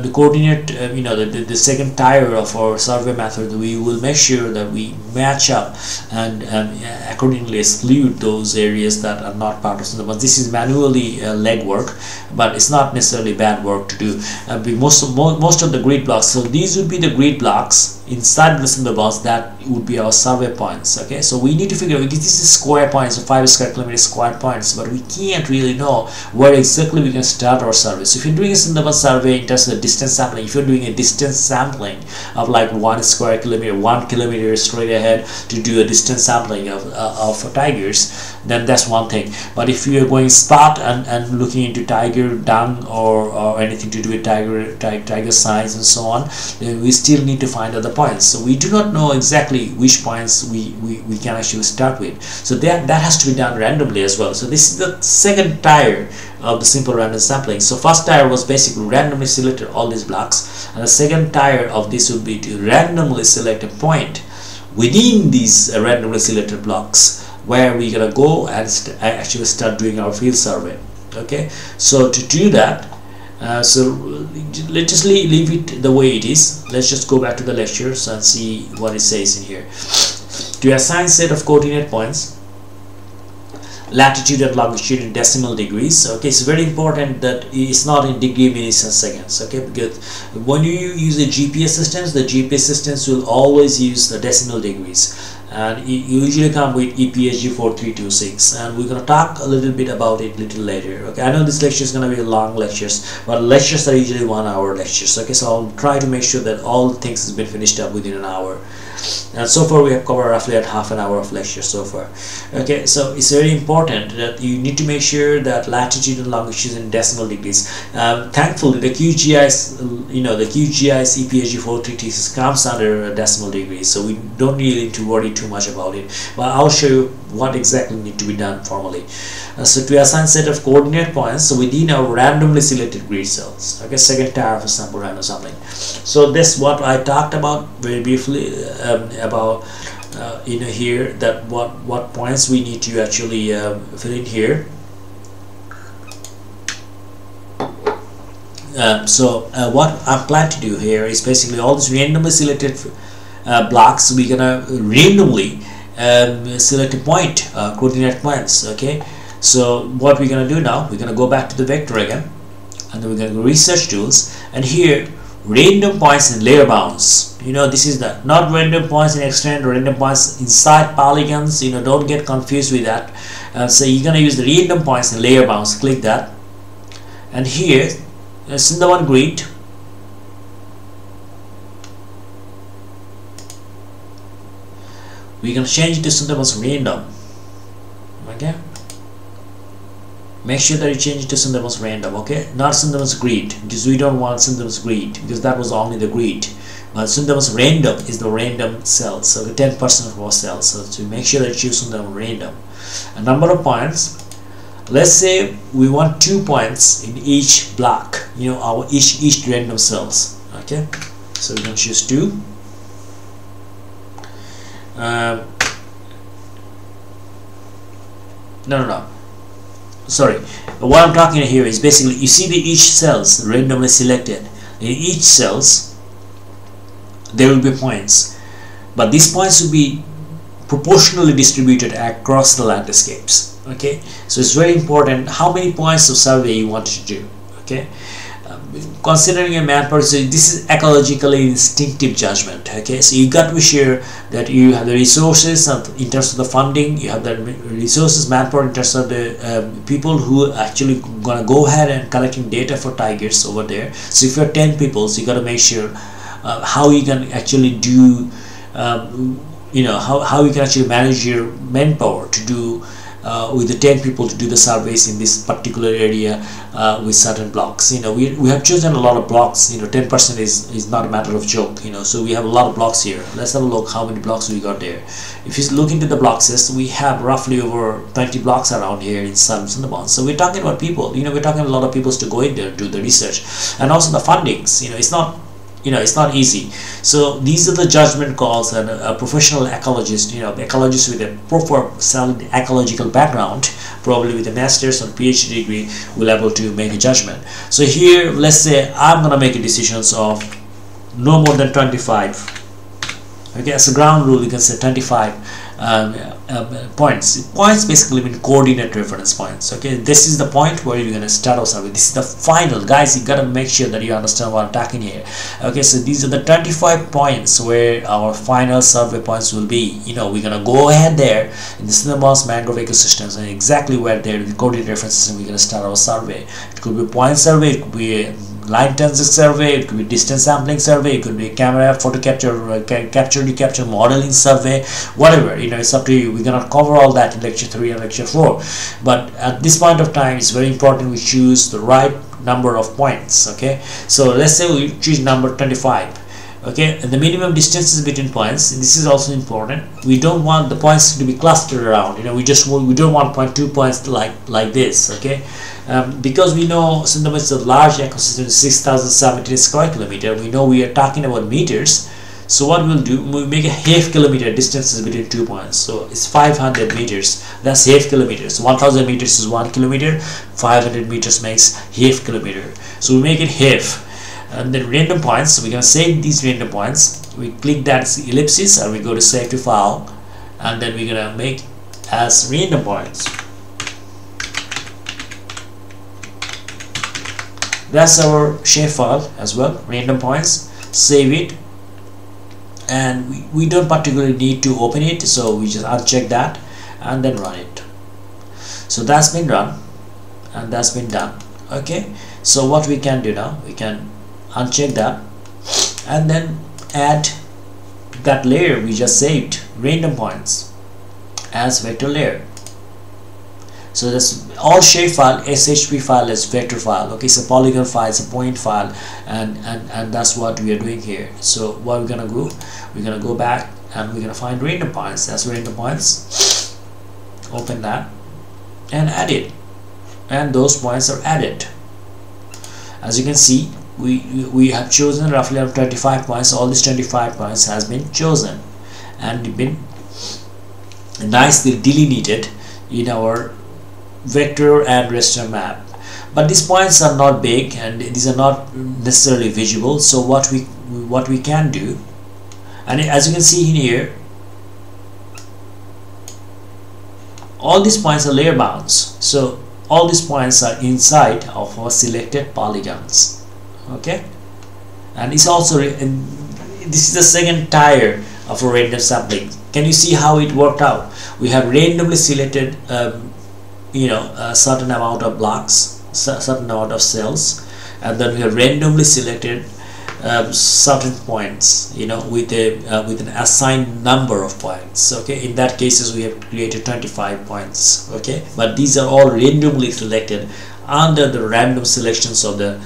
the coordinate, you know, the second tier of our survey method, we will make sure that we match up and accordingly exclude those areas that are not part of Sundarbans. This is manually legwork, but it's not necessarily bad work to do. Most of the grid blocks, so these would be the grid blocks inside the Sundarbans that would be our survey points. Okay, so we need to figure out, because this is square points, so 5 square kilometer square points, but we can't really know where exactly we can start our survey. So if you're doing a Sundarban survey in terms of distance sampling, if you're doing a distance sampling of like 1 square kilometer, 1 kilometer straight ahead to do a distance sampling of tigers, then that's one thing. But if you're going spot and looking into tiger dung or anything to do with tiger signs and so on, then we still need to find other points. So we do not know exactly which points we can actually start with. So that has to be done randomly as well. So this is the second tier of the simple random sampling. So first tier was basically randomly selected all these blocks, and the second tier of this would be to randomly select a point within these randomly selected blocks where we're gonna go and actually start doing our field survey. Okay, so to do that, so let's just leave it the way it is. Let's just go back to the lectures and see what it says in here. To assign set of coordinate points, latitude and longitude in decimal degrees. Okay, it's very important that it's not in degree, minutes and seconds. Okay, because when you use the GPS systems, the GPS systems will always use the decimal degrees, and it usually come with EPSG 4326, and we're going to talk a little bit about it little later. Okay, I know this lecture is going to be long lectures, but lectures are usually 1 hour lectures. Okay, so I'll try to make sure that all things has been finished up within an hour. And so far we have covered roughly at half an hour of lecture so far. Okay, so it's very important that you need to make sure that latitude and longitude in decimal degrees. Thankfully the QGIS, you know, the QGIS EPSG 4326 comes under decimal degrees, so we don't really need to worry too much about it, but I'll show you what exactly need to be done formally. So to assign set of coordinate points within our randomly selected grid cells. Okay, second tier for sample random sampling. So this what I talked about very briefly about you know here, that what points we need to actually fill in here. What I'm planning to do here is basically all these randomly selected blocks, we're gonna randomly select a point, coordinate points. Okay, so what we're gonna do now, we're gonna go back to the vector again, and then we're gonna go research tools, and here random points in layer bounds. You know, this is the not random points in extent or random points inside polygons. You know, don't get confused with that. So you're gonna use the random points in layer bounds. Click that, and here Sundarban grid. We're going to change it to Sundarbans random. Okay, make sure that you change it to Sundarbans random. Okay, not Sundarbans grid, because we don't want Sundarbans grid, because that was only the grid, but Sundarbans random is the random cells. So the 10% of our cells, so to make sure that you choose Sundarbans random. A number of points, let's say we want 2 points in each block, you know, our each random cells. Okay, so we're going to choose 2. Sorry, what I'm talking here is basically, you see the each cells randomly selected. In each cells there will be points, but these points will be proportionally distributed across the landscapes. Okay, so it's very important how many points of survey you want to do. Okay, considering a manpower, so this is ecologically instinctive judgment. Okay, so you got to be sure that you have the resources in terms of the funding, you have the resources, manpower in terms of the people who actually gonna go ahead and collecting data for tigers over there. So if you're 10 people, so you got to make sure how you can actually do, you know, how you can actually manage your manpower to do with the 10 people to do the surveys in this particular area with certain blocks. You know, we have chosen a lot of blocks. You know, 10% is not a matter of joke, you know, so we have a lot of blocks here. Let's have a look how many blocks we got there. If you look into the boxes, we have roughly over 20 blocks around here in Sundarbans. So we're talking about people, you know, we're talking a lot of people to go in there and do the research, and also the fundings. You know, it's not you know, it's not easy. So these are the judgment calls, and a professional ecologist, you know, ecologist with a proper solid ecological background, probably with a master's or PhD degree, will able to make a judgment. So here, let's say I'm gonna make a decisions of no more than 25. Okay, as a ground rule, you can say 25 points. Points basically mean coordinate reference points. Okay, this is the point where you're going to start our survey. This is the final, guys. You got to make sure that you understand what I'm talking here. Okay, so these are the 25 points where our final survey points will be. You know, we're going to go ahead there in the Sundarbans mangrove ecosystems, and exactly where they're the coordinate references, and we're going to start our survey. It could be point survey, it could be line transit survey, it could be distance sampling survey, it could be camera, photo capture, capture to capture modeling survey, whatever, you know, it's up to you. We cannot cover all that in lecture 3 and lecture 4, but at this point of time, it's very important we choose the right number of points. Okay, so let's say we choose number 25. Okay, and the minimum distances between points, and this is also important. We don't want the points to be clustered around, you know, we don't want 0.2 points like this. Okay, because we know Sundarbans is a large ecosystem, 6,017 square kilometer. We know we are talking about meters, so what we'll do, we make a half kilometer distances between 2 points. So it's 500 meters, that's half kilometers. 1,000 meters is 1 kilometer, 500 meters makes half kilometer. So we make it half. And then random points, so we're going to save these random points. We click that ellipsis, or we go to save to file, and then we're going to make as random points. That's our shapefile as well, random points. Save it, and we don't particularly need to open it, so we just uncheck that and then run it. So that's been run, and that's been done. Okay, so what we can do now, we can uncheck that and then add that layer we just saved, random points, as vector layer. So this all shapefile, SHP file is vector file. Okay, so polygon file is a point file, and that's what we are doing here. So what we're gonna do, we're gonna go back and we're gonna find random points. That's random points, open that and add it, and those points are added. As you can see, we have chosen roughly 25 points. All these 25 points has been chosen and been nicely delineated in our vector and raster map. But these points are not big, and these are not necessarily visible. So what we can do, and as you can see in here, all these points are layer bounds. So all these points are inside of our selected polygons. Okay, and it's also, and this is the second tier of a random sampling. Can you see how it worked out? We have randomly selected you know, a certain amount of blocks, certain amount of cells, and then we have randomly selected certain points, you know, with an assigned number of points. Okay, in that cases we have created 25 points. Okay, but these are all randomly selected under the random selections of the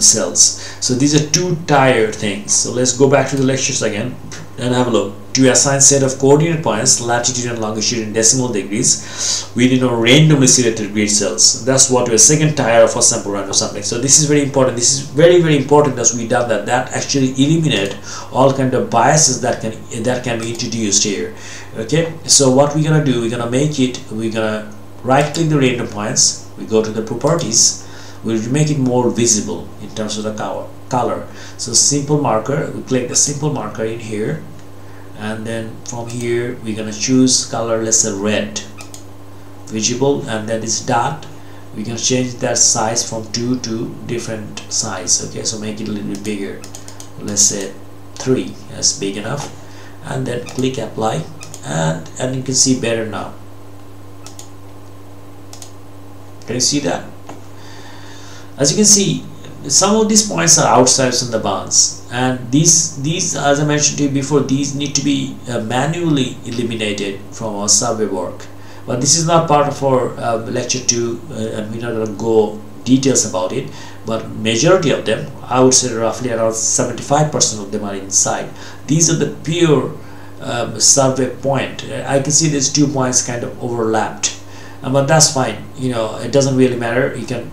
cells. So these are two tier things. So let's go back to the lectures again and have a look. To assign set of coordinate points, latitude and longitude in decimal degrees, within our randomly selected grid cells. That's what we're second tier of our sample random sampling. So this is very important. This is very, very important that we done that. That actually eliminate all kind of biases that can be introduced here. Okay. So what we're gonna do? We're gonna make it. We're gonna right click the random points. We go to the properties. We'll make it more visible in terms of the color. So simple marker, we click the simple marker in here, and then from here we're gonna choose color, let's say red, visible, and that is dot. We can change that size from 2 to different size. Okay, so make it a little bit bigger, let's say 3, that's big enough, and then click apply, and you can see better now. Can you see that? As you can see, some of these points are outside Sundarbans, and these, as I mentioned to you before, these need to be manually eliminated from our survey work. But this is not part of our lecture 2, and we're not going to go details about it. But majority of them, I would say roughly around 75% of them are inside. These are the pure survey point. I can see these 2 points kind of overlapped, but that's fine. You know, it doesn't really matter. You can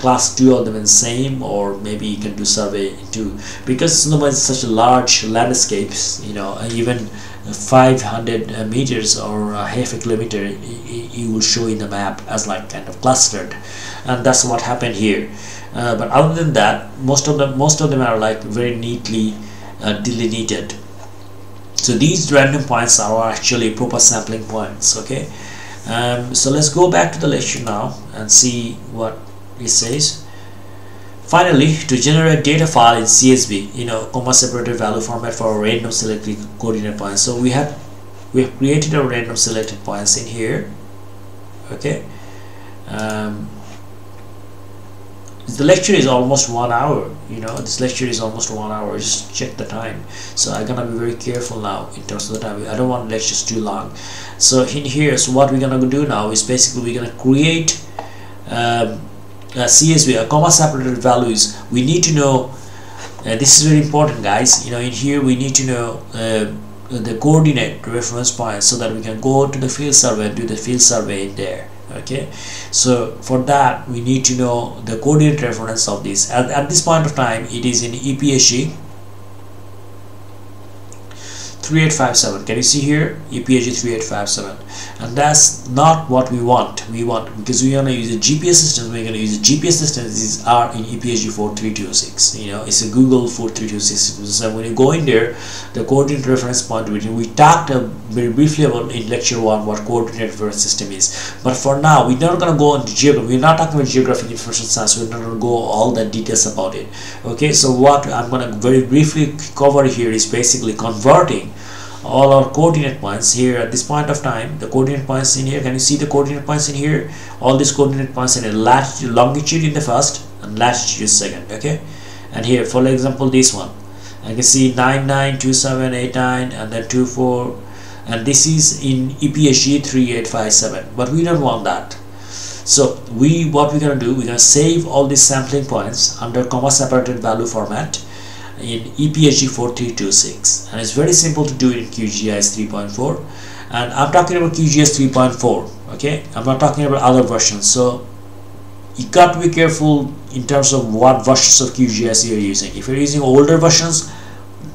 class 2 are the same, or maybe you can do survey 2, because Sundarbans is such a large landscapes, you know, even 500 meters or half a kilometer you will show in the map as like kind of clustered, and that's what happened here. But other than that, most of them are like very neatly delineated. So these random points are actually proper sampling points. Okay, so let's go back to the lecture now and see what it says. Finally, to generate data file in CSV, you know, comma separated value format for random selected coordinate points. So we have created our random selected points in here. Okay, the lecture is almost 1 hour. You know, this lecture is almost 1 hour. Just check the time. So I'm gonna be very careful now in terms of the time. I don't want lectures too long. So in here, so what we're gonna do now is basically we're gonna create CSV, comma separated values. We need to know, this is very important, guys. You know, in here we need to know the coordinate reference points, so that we can go to the field survey and do the field survey there. Okay, so for that we need to know the coordinate reference of this. At this point of time it is in EPSG 3857. Can you see here EPSG 3857? And that's not what we want. We want, because we want to use a GPS system, we're going to use a GPS system. These are in EPSG 4326. You know, it's a Google 4326. So when you go in there, the coordinate reference point, which we talked very briefly about in lecture 1, what coordinate reference system is. But for now, we're not going to go into geography. We're not talking about geographic information science. We're not going to go all the details about it. Okay, so what I'm going to very briefly cover here is basically converting all our coordinate points here. At this point of time, the coordinate points in here, can you see the coordinate points in here? All these coordinate points in a latitude, longitude in the first and latitude second. Okay, and here, for example, this one I can see 99, 27, 89, and then 24, and this is in EPSG 3857, but we don't want that. So what we're gonna do, we're gonna save all these sampling points under comma separated value format in EPSG 4326, and it's very simple to do it in QGIS 3.4, and I'm talking about QGIS 3.4. okay, I'm not talking about other versions, so you got to be careful in terms of what versions of QGIS you're using. If you're using older versions,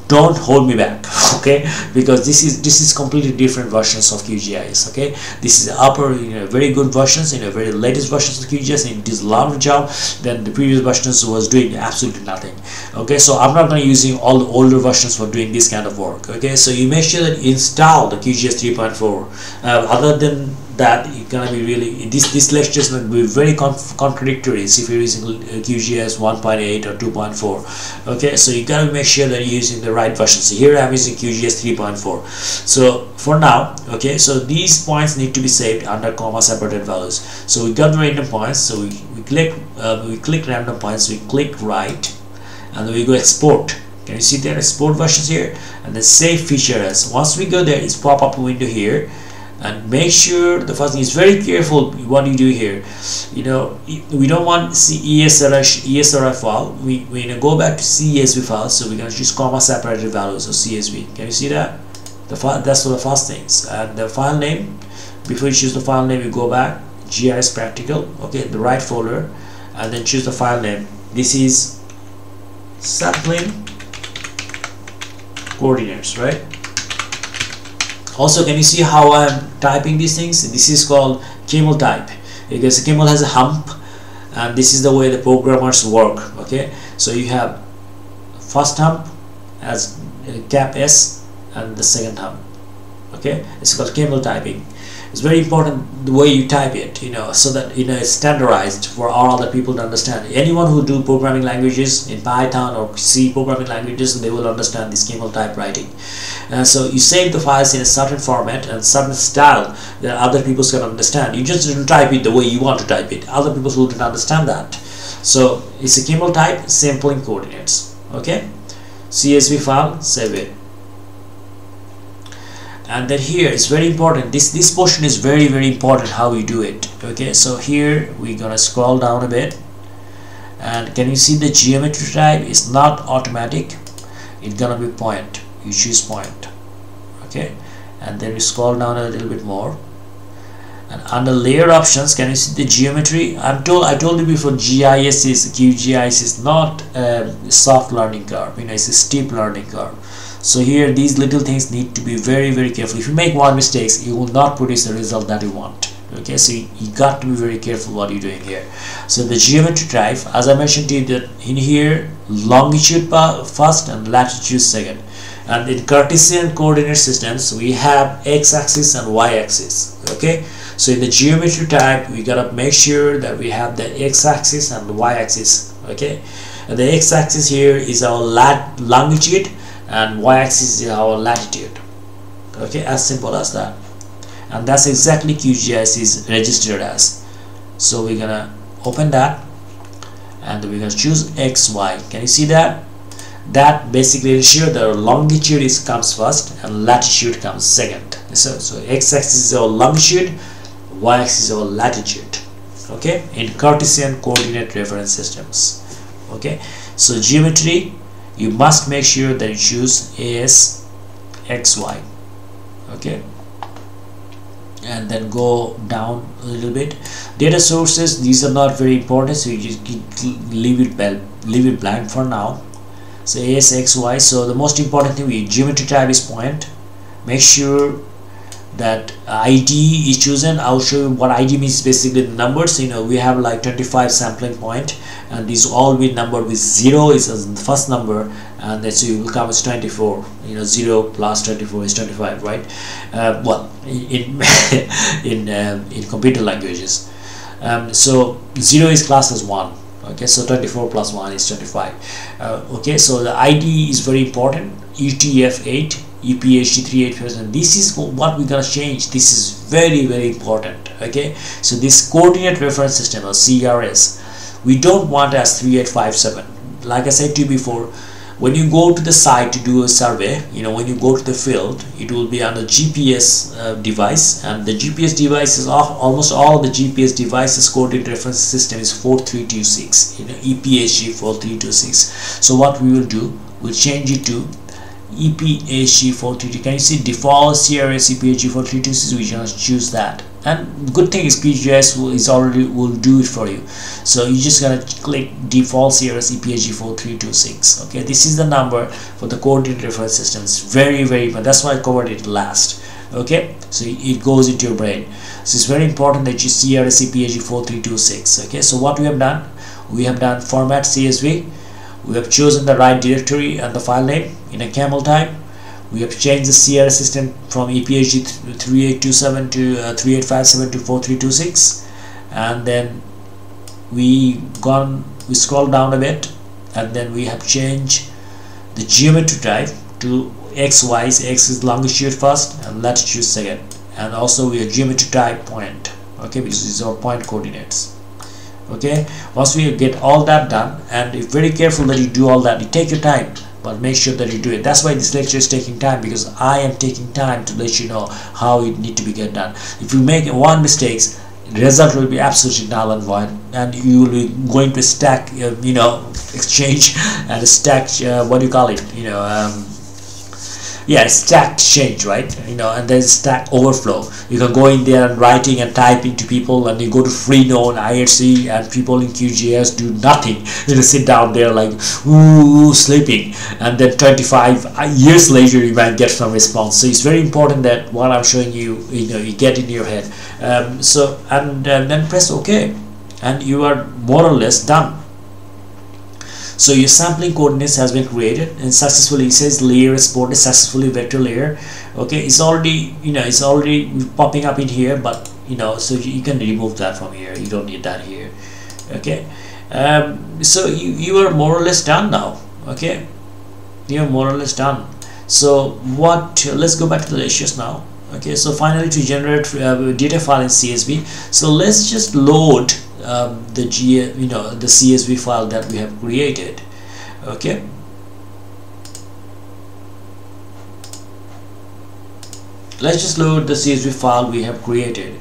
don't hold me back, okay, because this is completely different versions of QGIS. okay, this is upper, you know, very good versions, you know, very latest versions of QGIS, and it is a lot of job than the previous versions was doing absolutely nothing. Okay, so I'm not going to using all the older versions for doing this kind of work. Okay, so you make sure that you install the QGIS 3.4. Other than that, you're gonna be really, this lecture is going to be very contradictory if you're using QGIS 1.8 or 2.4. okay, so you gotta make sure that you're using the right version. So here I'm using QGIS 3.4. so for now, okay, so these points need to be saved under comma separated values. So we got the random points, so we click random points, we click right, and then we go export. Can you see there export versions here, and then save feature as. Once we go there, it's pop-up window here, and make sure, the first thing is very careful what you do here. You know, we don't want ESRI file. We're gonna go back to CSV file, so we're gonna choose comma separated values of CSV. Can you see that? The file, that's one of the first things. And the file name, before you choose the file name, you go back GIS practical, okay, the right folder, and then choose the file name. This is sampling coordinates, right? Also, can you see how I'm typing these things? This is called camel type, because the camel has a hump, and this is the way the programmers work. Okay, so you have first hump as cap S, and the second hump. Okay, it's called camel typing. It's very important the way you type it, you know, so that, you know, it's standardized for all other people to understand. Anyone who do programming languages in Python or C programming languages, they will understand this camel type writing. So you save the files in a certain format and certain style that other people can understand. You just don't type it the way you want to type it. Other people wouldn't understand that. So it's a camel type, sampling coordinates. Okay, CSV file, save it. And then here it's very important, this portion is very, very important, how you do it. Okay, so here we're gonna scroll down a bit, and can you see the geometry type is not automatic. It's gonna be point. You choose point. Okay, and then we scroll down a little bit more, And under layer options, can you see the geometry? I told you before, GIS is QGIS is not a soft learning curve, you know, it's a steep learning curve. So here these little things need to be very, very careful. If you make one mistake, you will not produce the result that you want. Okay, so you got to be very careful what you're doing here. So the geometry type, as I mentioned to you, that in here longitude first and latitude second. And in Cartesian coordinate systems, we have x-axis and y-axis. Okay, so in the geometry type, we gotta make sure that we have the x-axis and the y-axis. Okay, and the x-axis here is our longitude and y-axis is our latitude. Okay, as simple as that. And that's exactly QGIS is registered as. So we're gonna open that and we're gonna choose XY. Can you see that? That basically ensures that our longitude comes first and latitude comes second. So x-axis is our longitude, y-axis is our latitude. Okay, in Cartesian coordinate reference systems. Okay, so geometry, you must make sure that you choose AS XY. Okay, and then go down a little bit. Data sources, these are not very important, so you just leave it blank for now. So AS XY. So the most important thing with geometry type is point. Make sure that ID is chosen. I'll show you what ID means. Basically the numbers, you know, we have like 25 sampling point, and these all with number with 0 is the first number, and that's you will come as 24, you know, 0 plus 24 is 25, right? Well, in computer languages, so 0 is classed as 1. Okay, so 24 plus 1 is 25. Okay, so the ID is very important. ETF8, EPSG 3857. This is what we're gonna change. This is very, very important. Okay, so this coordinate reference system or CRS, we don't want as 3857. Like I said to you before, when you go to the site to do a survey, you know, when you go to the field, it will be on a GPS device, and the GPS device is almost all the GPS devices coordinate reference system is 4326, you know, EPSG 4326. So what we will do, we'll change it to EPSG 4326. Can you see default CRS EPSG 4326? We just choose that. And good thing is QGIS will do it for you. So you just gonna click default CRS EPSG 4326. Okay, this is the number for the coordinate reference system. It's very, very, but that's why I covered it last. Okay, so it goes into your brain. So it's very important that you CRS EPSG 4326. Okay, so what we have done, format CSV. We have chosen the right directory and the file name in a camel type. We have changed the CRS system from EPSG 3857 to 3857 to 4326, and then we scroll down a bit, and then we have changed the geometry type to XY. X is longitude first and latitude second, and also we have geometry type point. Okay, because these are point coordinates. Okay, once we get all that done, and be very careful that you do all that. You take your time, but make sure that you do it. That's why this lecture is taking time, because I am taking time to let you know how it need to be get done. If you make one mistake, the result will be absolutely null and void, and you will be going to stack, you know, exchange and stack, what do you call it, you know, yeah, stack change, right? You know, and there's stack overflow. You can go in there and writing and typing to people, and you go to Freenode, IRC, and people in QGIS do nothing. You know, sit down there like ooh, sleeping, and then 25 years later you might get some response. So it's very important that what I'm showing you, you know, you get in your head. So and then press OK, and you are more or less done. So your sampling coordinates has been created and successfully, it says layer exported successfully, vector layer. Okay, it's already, you know, it's already popping up in here, but you know, so you can remove that from here. You don't need that here. Okay, so you are more or less done now. Okay, you are more or less done. So what, let's go back to the ratios now. Okay, so finally to generate data file in CSV. So let's just load the CSV file that we have created. Okay, let's just load the CSV file we have created.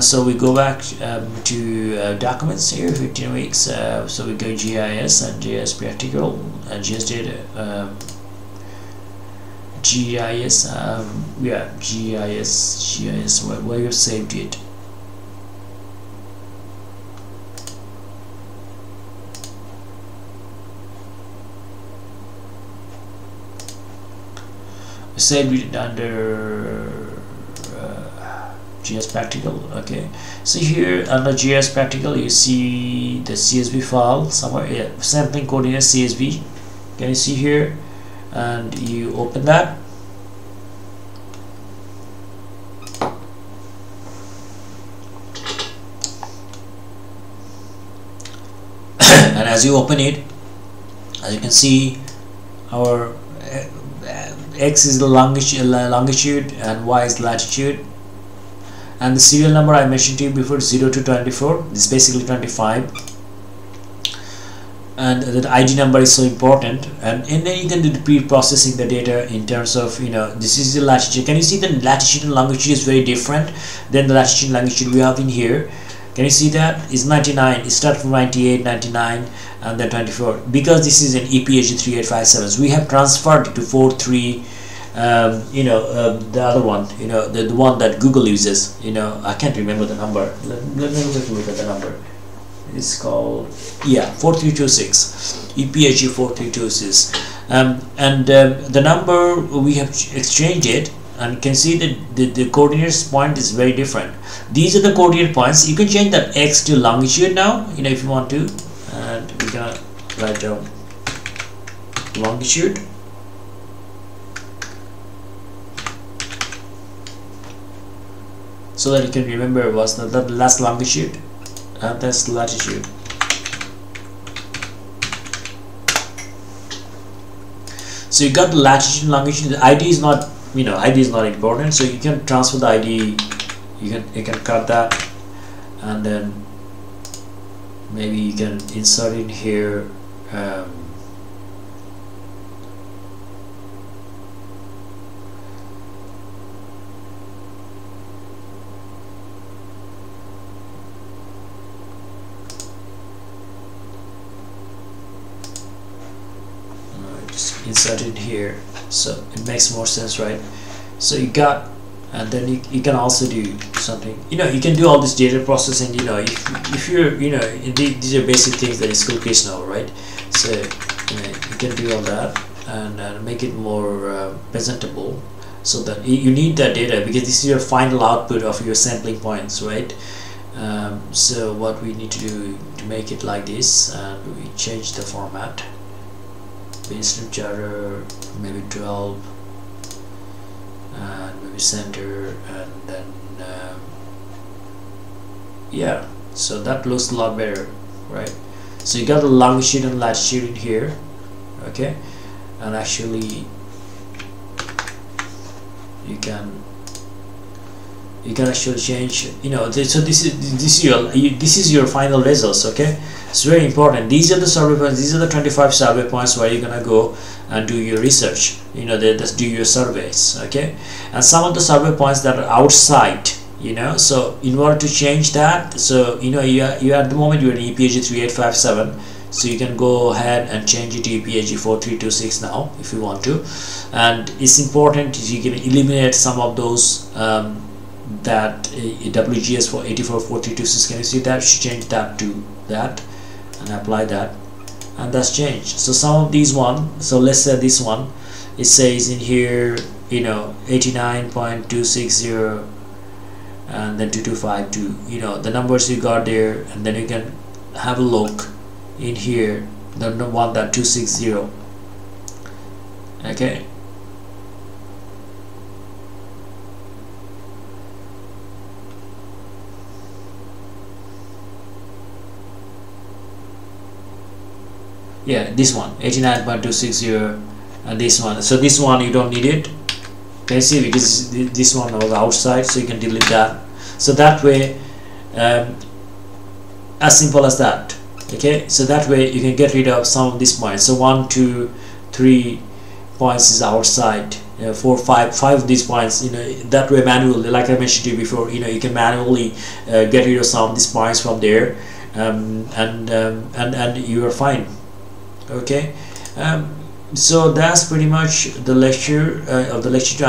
So we go back to documents here, 15 weeks. So we go GIS and GIS practical and GIS data. GIS, yeah, GIS. Where you saved it? Save it under GS practical. Okay, so here under GS practical you see the CSV file somewhere, yeah, sampling coordinate CSV. Can you see here? And you open that. And as you open it, as you can see, our X is the longitude and Y is latitude, and the serial number I mentioned to you before, 0 to 24, this is basically 25, and that ID number is so important. And then you can do the pre-processing the data in terms of, you know, this is the latitude. Can you see the latitude and longitude is very different than the latitude and longitude we have in here? Can you see that? It's 99, it starts from 98, 99, and then 24. Because this is an EPSG 3857, so we have transferred to 43, the other one, you know, the one that Google uses, you know, I can't remember the number. Let me just look at the number. It's called, yeah, 4326, EPSG 4326. The number we have exchanged it, and you can see that the coordinates point is very different. These are the coordinate points. You can change that X to longitude now, you know, if you want to, and we're gonna write down longitude. So that you can remember was the last longitude and that's latitude. So you got the latitude and longitude. The ID is not, you know, ID is not important, so you can transfer the ID. You can cut that, and then maybe you can insert in here just insert it here, so it makes more sense, right? So you got, and then you can also do something, you know, you can do all this data processing, you know, if you're, you know, these are basic things that is school kids know, right? So you can do all that and make it more presentable, so that you need that data, because this is your final output of your sampling points, right? So what we need to do to make it like this, and we change the format. Baseline charter, maybe 12, and maybe center, and then yeah, so that looks a lot better, right? So you got the longitude and latitude in here, okay? And actually you can actually change, you know, so this is your final results, okay? It's very important. These are the survey points, these are the 25 survey points where you're gonna go and do your research, you know, just do your surveys, okay? And some of the survey points that are outside, you know, so in order to change that, so you know, you at the moment you're in EPSG 3857, so you can go ahead and change it to EPSG 4326 now if you want to. And it's important you can eliminate some of those that WGS84 4326. Can you see that? Change that to that and apply that, and that's changed. So some of these one, so let's say this one, it says in here, you know, 89.260 and then 2252, you know, the numbers you got there, and then you can have a look in here, the one that 260, okay? Yeah, this one 89.260, and this one, so this one you don't need it, can you see, because this one was outside, so you can delete that. So that way, as simple as that, okay? So that way you can get rid of some of these points. So 1, 2, 3 points is outside, you know, 4, 5 of these points, you know, that way manually, like I mentioned to you before, you know, you can manually get rid of some of these points from there. And you are fine, okay? So that's pretty much the lecture. I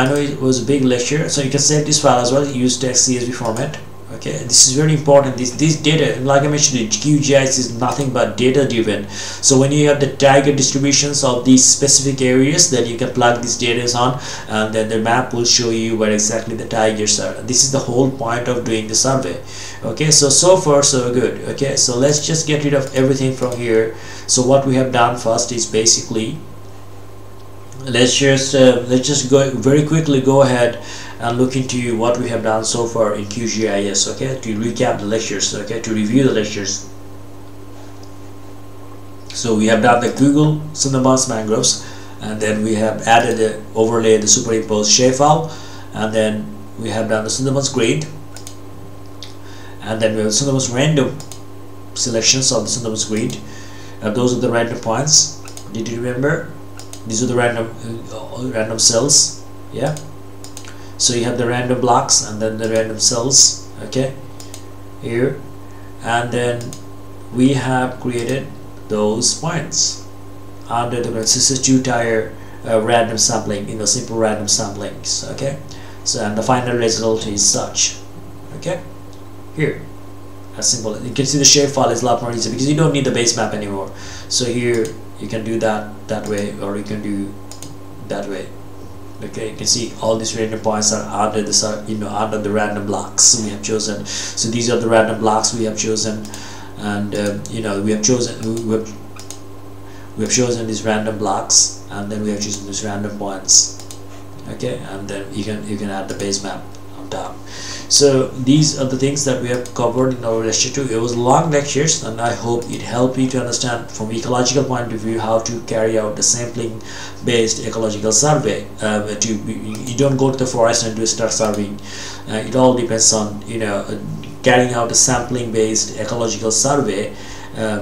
know it was a big lecture, so you can save this file as well, use text CSV format, okay? Okay, this is very important. This data, like I mentioned, QGIS is nothing but data driven. So when you have the tiger distributions of these specific areas, then you can plug these data on, and then the map will show you where exactly the tigers are. This is the whole point of doing the survey. Okay, so far so good. Okay, so let's just get rid of everything from here. So what we have done first is basically, let's just go very quickly ahead and look into what we have done so far in QGIS. Okay, to recap the lectures. Okay, to review the lectures. So we have done the Google Sundarbans mangroves, and then we have added the overlay, the superimposed shapefile, and then we have done the Sundarbans grid, and then we have Sundarbans random selections of the Sundarbans grid. Those are the random points. Did you remember? These are the random cells. Yeah, so you have the random blocks and then the random cells, okay, here, and then we have created those points under the two-tier random sampling, in the simple random samplings. Okay, so and the final result is such. Okay, here, as simple. You can see the shapefile is a lot more easy because you don't need the base map anymore. So here you can do that way, or you can do that way. Okay, you can see all these random points are under the under the random blocks we have chosen. So these are the random blocks we have chosen, and we have chosen these random blocks, and then we have chosen these random points. Okay, and then you can add the base map on top. So these are the things that we have covered in our lecture 2. It was long lectures, and I hope it helped you to understand from ecological point of view how to carry out the sampling based ecological survey. You don't go to the forest and start surveying. It all depends on carrying out a sampling based ecological survey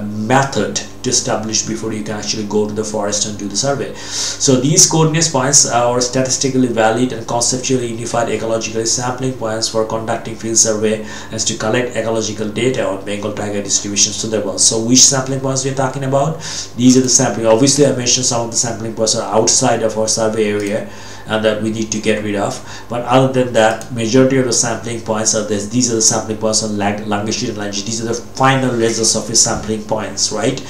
method to establish before you can actually go to the forest and do the survey. So these coordinate points are statistically valid and conceptually unified ecological sampling points for conducting field survey as to collect ecological data on Bengal tiger distributions to the world. So which sampling points we are talking about? These are the sampling. Obviously, I mentioned some of the sampling points are outside of our survey area and that we need to get rid of. But other than that, majority of the sampling points are this. These are the sampling points on longitude and latitude. These are the final results of your sampling points, right?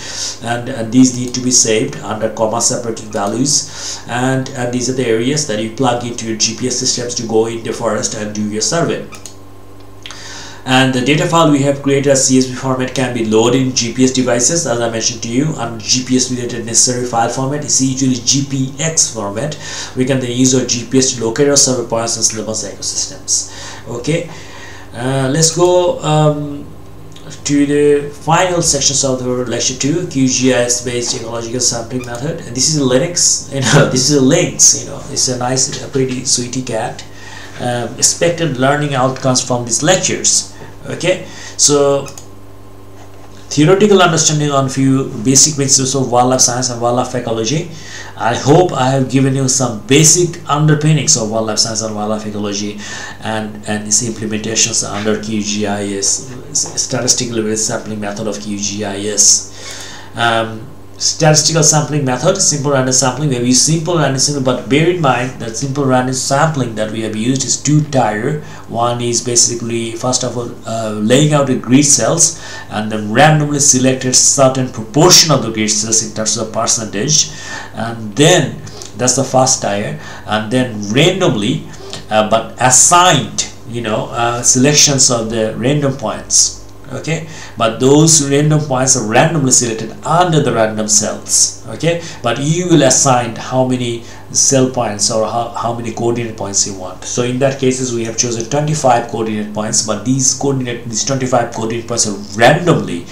And these need to be saved under comma separated values, and these are the areas that you plug into your GPS systems to go in the forest and do your survey. And the data file we have created as CSV format can be loaded in GPS devices, as I mentioned to you, and GPS related necessary file format is usually GPX format. We can then use our GPS to locate our survey points and Sundarbans ecosystems. Okay, let's go to the final sections of the lecture 2, QGIS based ecological sampling method. And this is Linux, this is Linux, it's a nice, pretty sweetie cat. Expected learning outcomes from these lectures. Okay, so theoretical understanding on few basic principles of wildlife science and wildlife ecology. I hope I have given you some basic underpinnings of wildlife science and wildlife ecology and its implementations under QGIS, statistically sampling method of QGIS. Statistical sampling method, simple random sampling, we have used simple random sampling, but bear in mind that simple random sampling that we have used is two-tier. One is basically, first of all, laying out the grid cells and then randomly selected certain proportion of the grid cells in terms of percentage, and then that's the first tier, and then randomly but assigned selections of the random points. Okay, but those random points are randomly selected under the random cells. Okay, but you will assign how many cell points or how many coordinate points you want. So in that cases we have chosen 25 coordinate points, but these 25 coordinate points are randomly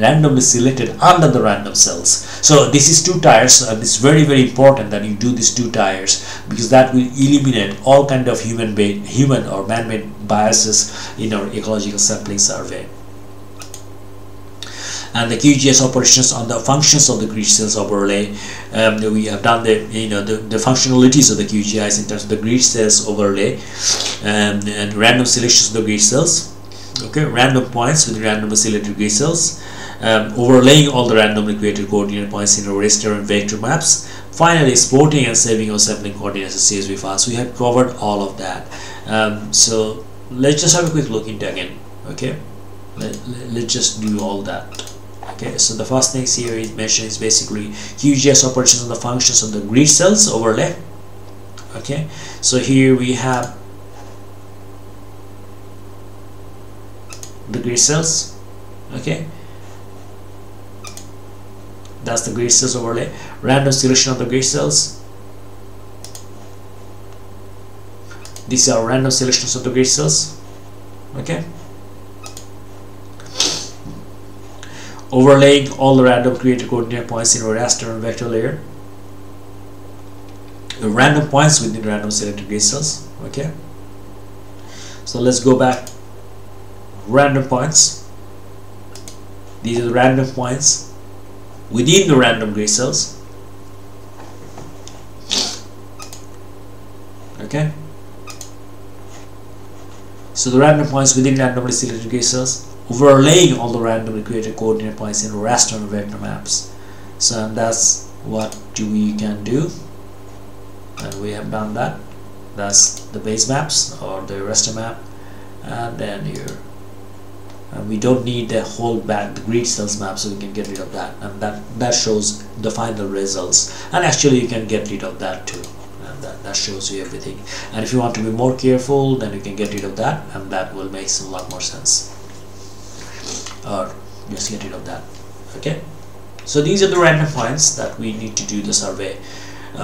randomly selected under the random cells. So this is two tiers, and it's very, very important that you do these two tiers, because that will eliminate all kind of human or man-made biases in our ecological sampling survey. And the QGIS operations on the functions of the grid cells overlay. We have done the functionalities of the QGIS in terms of the grid cells overlay, and random selections of the grid cells. Okay, random points with randomly selected grid cells, overlaying all the randomly created coordinate points in a raster and vector maps, finally exporting and saving or sampling coordinates as a CSV files. We have covered all of that. So let's just have a quick look into again. Okay, let's just do all that. Okay, so the first things here is mentioned is basically QGIS operations on the functions of the grid cells overlay. Okay, so here we have the grid cells. Okay, that's the grid cells overlay. Random selection of the grid cells. These are random selections of the grid cells. Okay. Overlaying all the random created coordinate points in a raster and vector layer. The random points within random selected grid cells. Okay. So let's go back. Random points. These are the random points within the random grid cells. Okay. So the random points within randomly selected grid cells, overlaying all the randomly created coordinate points in raster and vector maps. So and that's what we can do, and we have done that. That's the base maps or the raster map, and then here. And we don't need the whole back the grid cells map, so we can get rid of that, and that shows the final results. And actually you can get rid of that too, and that shows you everything. And if you want to be more careful, then you can get rid of that, and that will make a lot more sense, or just get rid of that. Okay, so these are the random points that we need to do the survey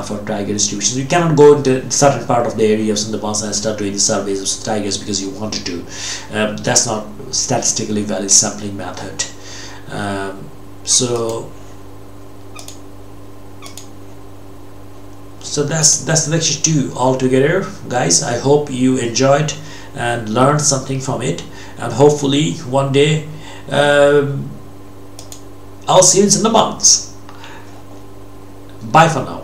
for tiger distributions. You cannot go into certain part of the area of Sundarbans and start doing the surveys of tigers because you want to do. That's not statistically valid sampling method. So that's lecture 2 altogether, guys. I hope you enjoyed and learned something from it, and hopefully one day I'll see you in Sundarbans. Bye for now.